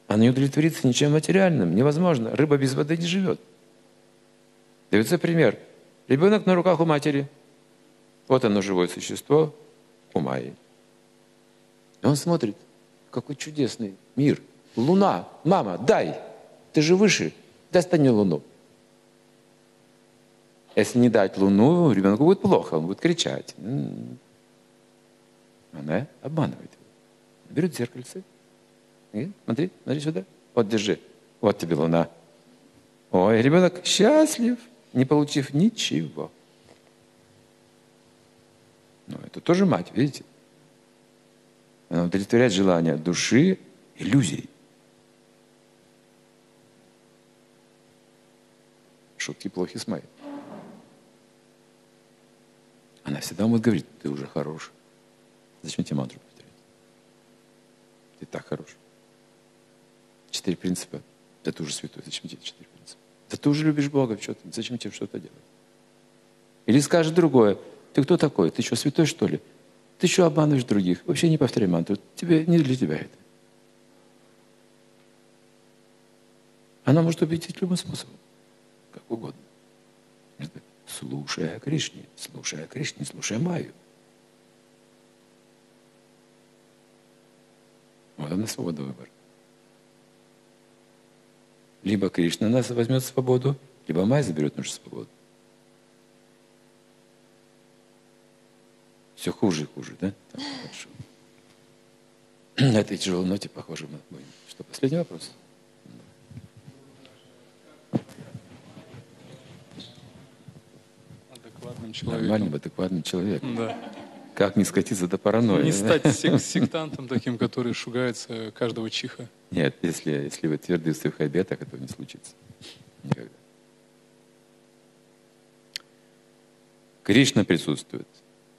Она не удовлетворится ничем материальным. Невозможно. Рыба без воды не живет. Дается пример. Ребенок на руках у матери. Вот оно, живое существо у Майи. И он смотрит: какой чудесный мир. Луна. Мама, дай. Ты же выше. Достань мне луну. Если не дать луну, ребенку будет плохо. Он будет кричать. Она обманывает его. Берет зеркальце. Смотри, смотри сюда. Вот, держи. Вот тебе луна. Ой, ребенок счастлив, не получив ничего. Но это тоже мать, видите? Она удовлетворяет желания души, иллюзий. Шутки плохи с Майей. Она всегда может говорить: ты уже хорош. Зачем тебе мантру повторять? Ты так хорош. 4 принципа. Да ты уже святой, зачем тебе 4 принципа? Да ты уже любишь Бога, что ты? Зачем тебе что-то делать? Или скажет другое: ты кто такой? Ты что, святой, что ли? Ты что, обманываешь других? Вообще не повторяй мантру. Тебе не для тебя это. Она может убедить любым способом, как угодно. Слушай о Кришне, слушай о Майю. дана свобода выбора. Либо Кришна нас возьмет свободу, либо Майя заберет нашу свободу. Все хуже и хуже, да? Так, хорошо. На этой тяжелой ноте, похоже, мы будем. Что, последний вопрос? Адекватным человеком. Нормальным, адекватным человеком. Да. Как не скатиться до паранойи? Не стать сектантом таким, который шугается каждого чиха. Нет, если вы тверды в своих обетах, этого не случится. Никогда. Кришна присутствует.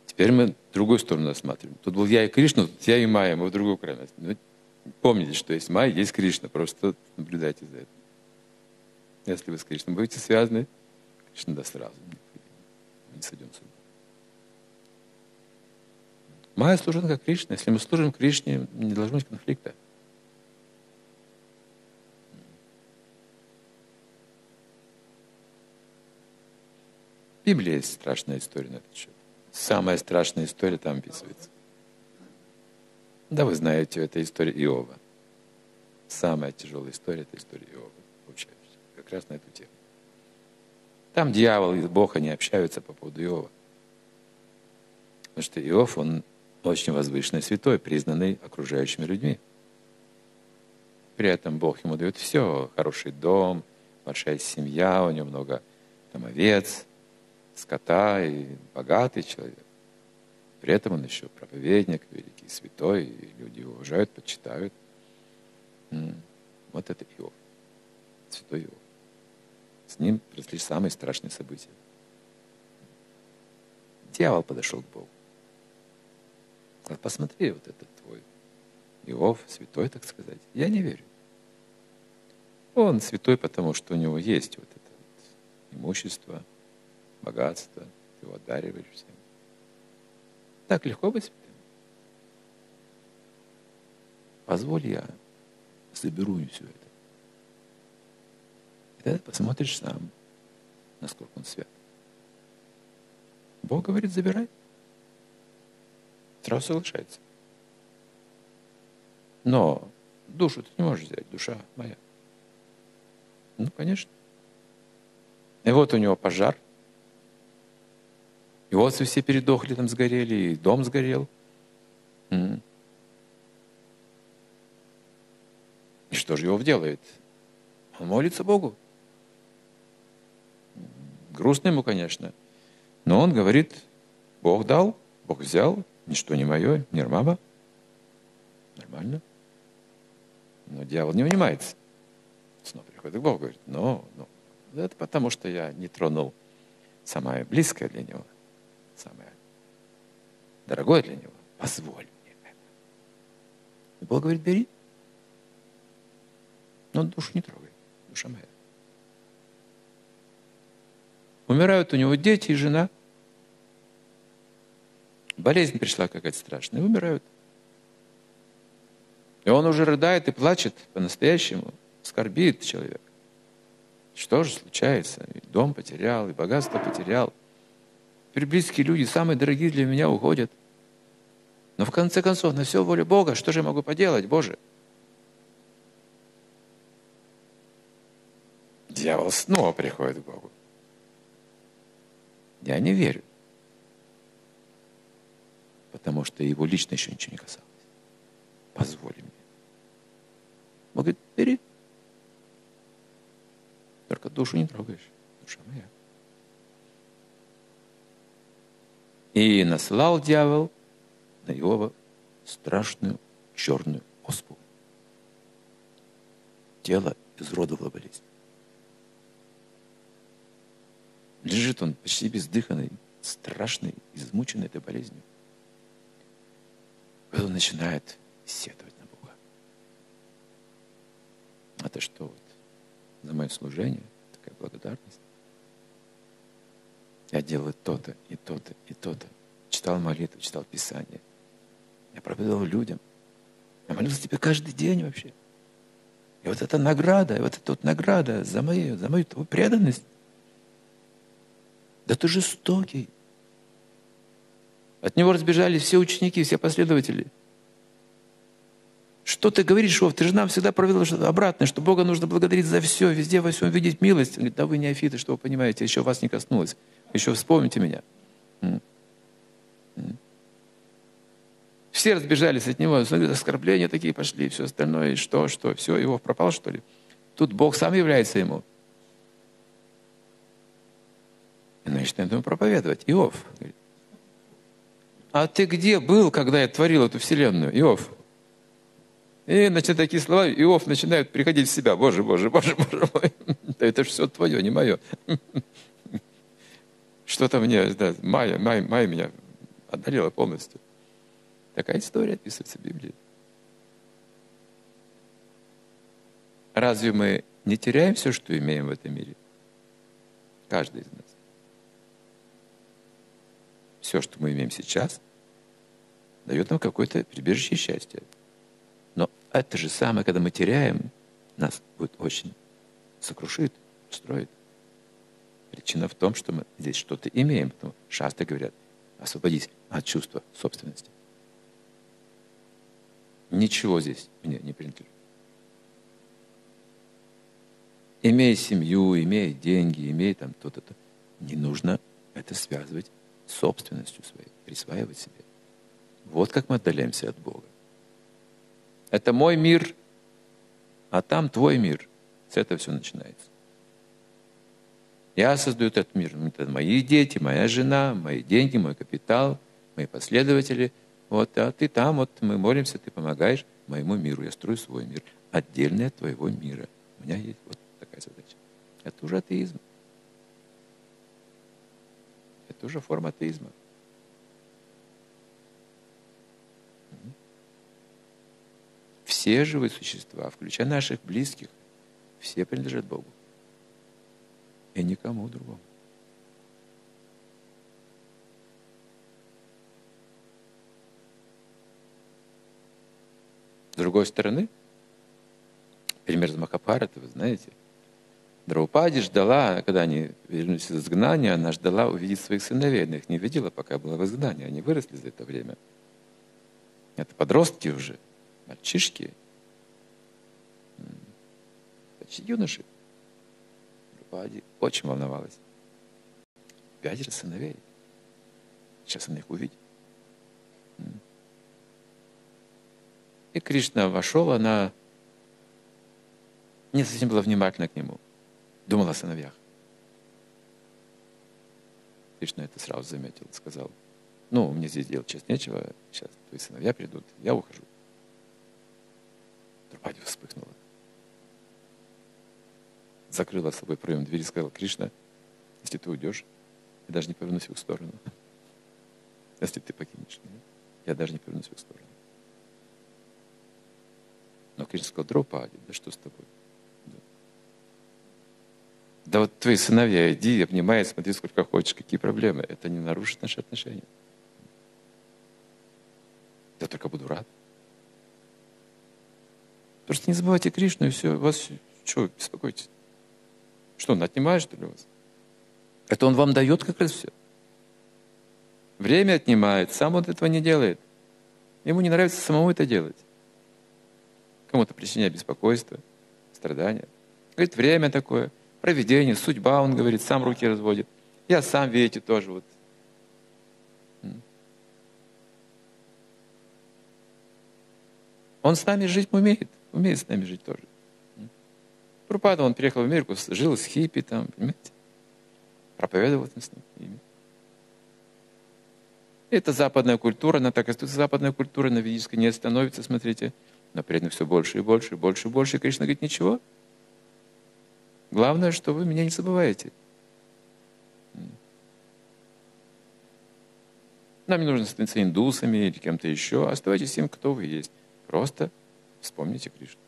Теперь мы другую сторону рассматриваем. Тут был я и Кришна, тут я и Майя, мы в другую крайность. Но помните, что есть Майя, есть Кришна. Просто наблюдайте за этим. Если вы с Кришной будете связаны, Кришна даст сразу. Мы не сойдем с ума. Майя служенка Кришне. Если мы служим Кришне, не должно быть конфликта. В Библии есть страшная история на этот счет. Самая страшная история там описывается. Да, вы знаете, это история Иова. Самая тяжелая история — это история Иова. Получается, как раз на эту тему. Там дьявол и Бог, они общаются по поводу Иова. Потому что Иов, он очень возвышенный святой, признанный окружающими людьми. При этом Бог ему дает все. Хороший дом, большая семья, у него много там овец, скота, и богатый человек. При этом он еще проповедник, великий святой, и люди его уважают, почитают. Вот это Иов, святой Иов. С ним произошли самые страшные события. Дьявол подошел к Богу. Сказал: посмотри, вот этот твой Иов, святой, так сказать. Я не верю. Он святой, потому что у него есть вот это вот имущество, богатство, ты его одариваешь всем. Так легко быть святым. Позволь, я соберу все это. И тогда ты посмотришь сам, насколько он свят. Бог говорит: забирай. Сразу соглашается. Но душу ты не можешь взять, душа моя. Ну, конечно. И вот у него пожар. И вот все передохли, там сгорели, и дом сгорел. И что же его делает? Он молится Богу. Грустно ему, конечно. Но он говорит: Бог дал, Бог взял, ничто не мое, нирмама. Нормально. Но дьявол не унимается. Снова приходит к Богу, говорит: но, это потому, что я не тронул самое близкое для него, самое дорогое для него. Позволь мне это. И Бог говорит: бери. Но душу не трогай, душа моя. Умирают у него дети и жена. Болезнь пришла какая-то страшная, и умирают. И он уже рыдает и плачет по-настоящему, скорбит человек. Что же случается? И дом потерял, и богатство потерял. Теперь близкие люди, самые дорогие для меня, уходят. Но в конце концов, на все воля Бога, что же я могу поделать, Боже? Дьявол снова приходит к Богу. Я не верю. Потому что его лично еще ничего не касалось. Позволь мне. Бог говорит: бери. Только душу не трогаешь. Душа моя. И наслал дьявол на Иова страшную черную оспу. Тело изуродовало болезнь. Лежит он почти бездыханный, страшный, измученный этой болезнью. Когда он начинает сетовать на Бога. Это что вот? За мое служение, такая благодарность. Я делал то-то, и то-то, и то-то. Читал молитву, читал Писание. Я проповедовал людям. Я молился тебе каждый день вообще. И вот эта награда, и вот эта вот награда за мою твою преданность. Да ты жестокий. От него разбежались все ученики, все последователи. Что ты говоришь, Вов? Ты же нам всегда провела обратное, что Бога нужно благодарить за все, везде во всем видеть милость. Он говорит, да вы неофиты, что вы понимаете, еще вас не коснулось. Еще вспомните меня. Все разбежались от него. Он говорит, оскорбления такие пошли, все остальное, и что, все, Вов пропал, что ли? Тут Бог сам является ему. И начинает ему проповедовать. Иов, говорит, а ты где был, когда я творил эту вселенную, Иов? И начинают такие слова, Иов начинает приходить в себя. Боже, Боже, Боже, Боже мой. Да это все твое, не мое. Что-то мне, да, Майя меня одолела полностью. Такая история описывается в Библии. Разве мы не теряем все, что имеем в этом мире? Каждый из нас. Все, что мы имеем сейчас, дает нам какое-то прибежище счастья. Но это же самое, когда мы теряем, нас будет очень сокрушит, устроит. Причина в том, что мы здесь что-то имеем. Потому шастры говорят, освободись от чувства собственности. Ничего здесь мне не принадлежит. Имей семью, имей деньги, имей там то-то-то. Не нужно это связывать с собственностью своей, присваивать себе. Вот как мы отдаляемся от Бога. Это мой мир, а там твой мир. С этого все начинается. Я создаю этот мир. Это мои дети, моя жена, мои деньги, мой капитал, мои последователи. Вот, а ты там, вот мы молимся, ты помогаешь моему миру. Я строю свой мир, отдельный от твоего мира. У меня есть вот такая задача. Это уже атеизм. Это уже форма атеизма. Все живые существа, включая наших близких, все принадлежат Богу. И никому другому. С другой стороны, пример из Махабхараты, вы знаете, Драупади ждала, когда они вернулись из изгнания, она ждала увидеть своих сыновей. Она их не видела, пока была в изгнании. Они выросли за это время. Это подростки уже. Мальчишки, почти юноши. Драупади очень волновалась. 5 сыновей. Сейчас она их увидит. И Кришна вошел, она не совсем была внимательна к нему. Думала о сыновьях. Кришна это сразу заметил, сказал, ну, мне здесь делать сейчас нечего, сейчас твои сыновья придут, я ухожу. Драупади вспыхнула. Закрыла с собой проем двери и сказала, Кришна, если ты уйдешь, я даже не повернусь в их сторону. Если ты покинешь меня, я даже не повернусь в их сторону. Но Кришна сказал, Драупади, да что с тобой? Да вот твои сыновья, иди, обнимай, смотри, сколько хочешь, какие проблемы. Это не нарушит наши отношения. Я только буду рад. Просто не забывайте Кришну, и все, вас что, беспокойтесь? Что, он отнимает, что ли, у вас? Это он вам дает как раз все. Время отнимает, сам он этого не делает. Ему не нравится самому это делать. Кому-то причиняет беспокойство, страдания. Говорит, время такое, провидение, судьба, он говорит, сам руки разводит. Я сам, видите, тоже вот. Он с нами жить умеет с нами жить тоже. Прабхупада, он переехал в Америку, жил с хиппи там, понимаете? Проповедовал там с ними. Это западная культура, она так остается западная культура, на ведической не остановится, смотрите. Но при этом все больше и больше, и больше и больше. И Кришна говорит, ничего. Главное, что вы меня не забываете. Нам не нужно становиться индусами или кем-то еще. Оставайтесь тем, кто вы есть. Просто вспомните Кришну.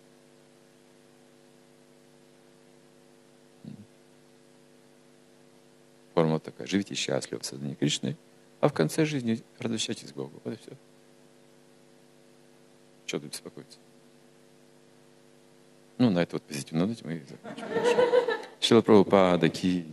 Формула такая. Живите счастливо в сознании Кришны, а в конце жизни возвращайтесь к Богу. Вот и все. Чего тут беспокоиться? Ну, на это вот позитивно, давайте мы закончим. Шрила Прабхупада, ки.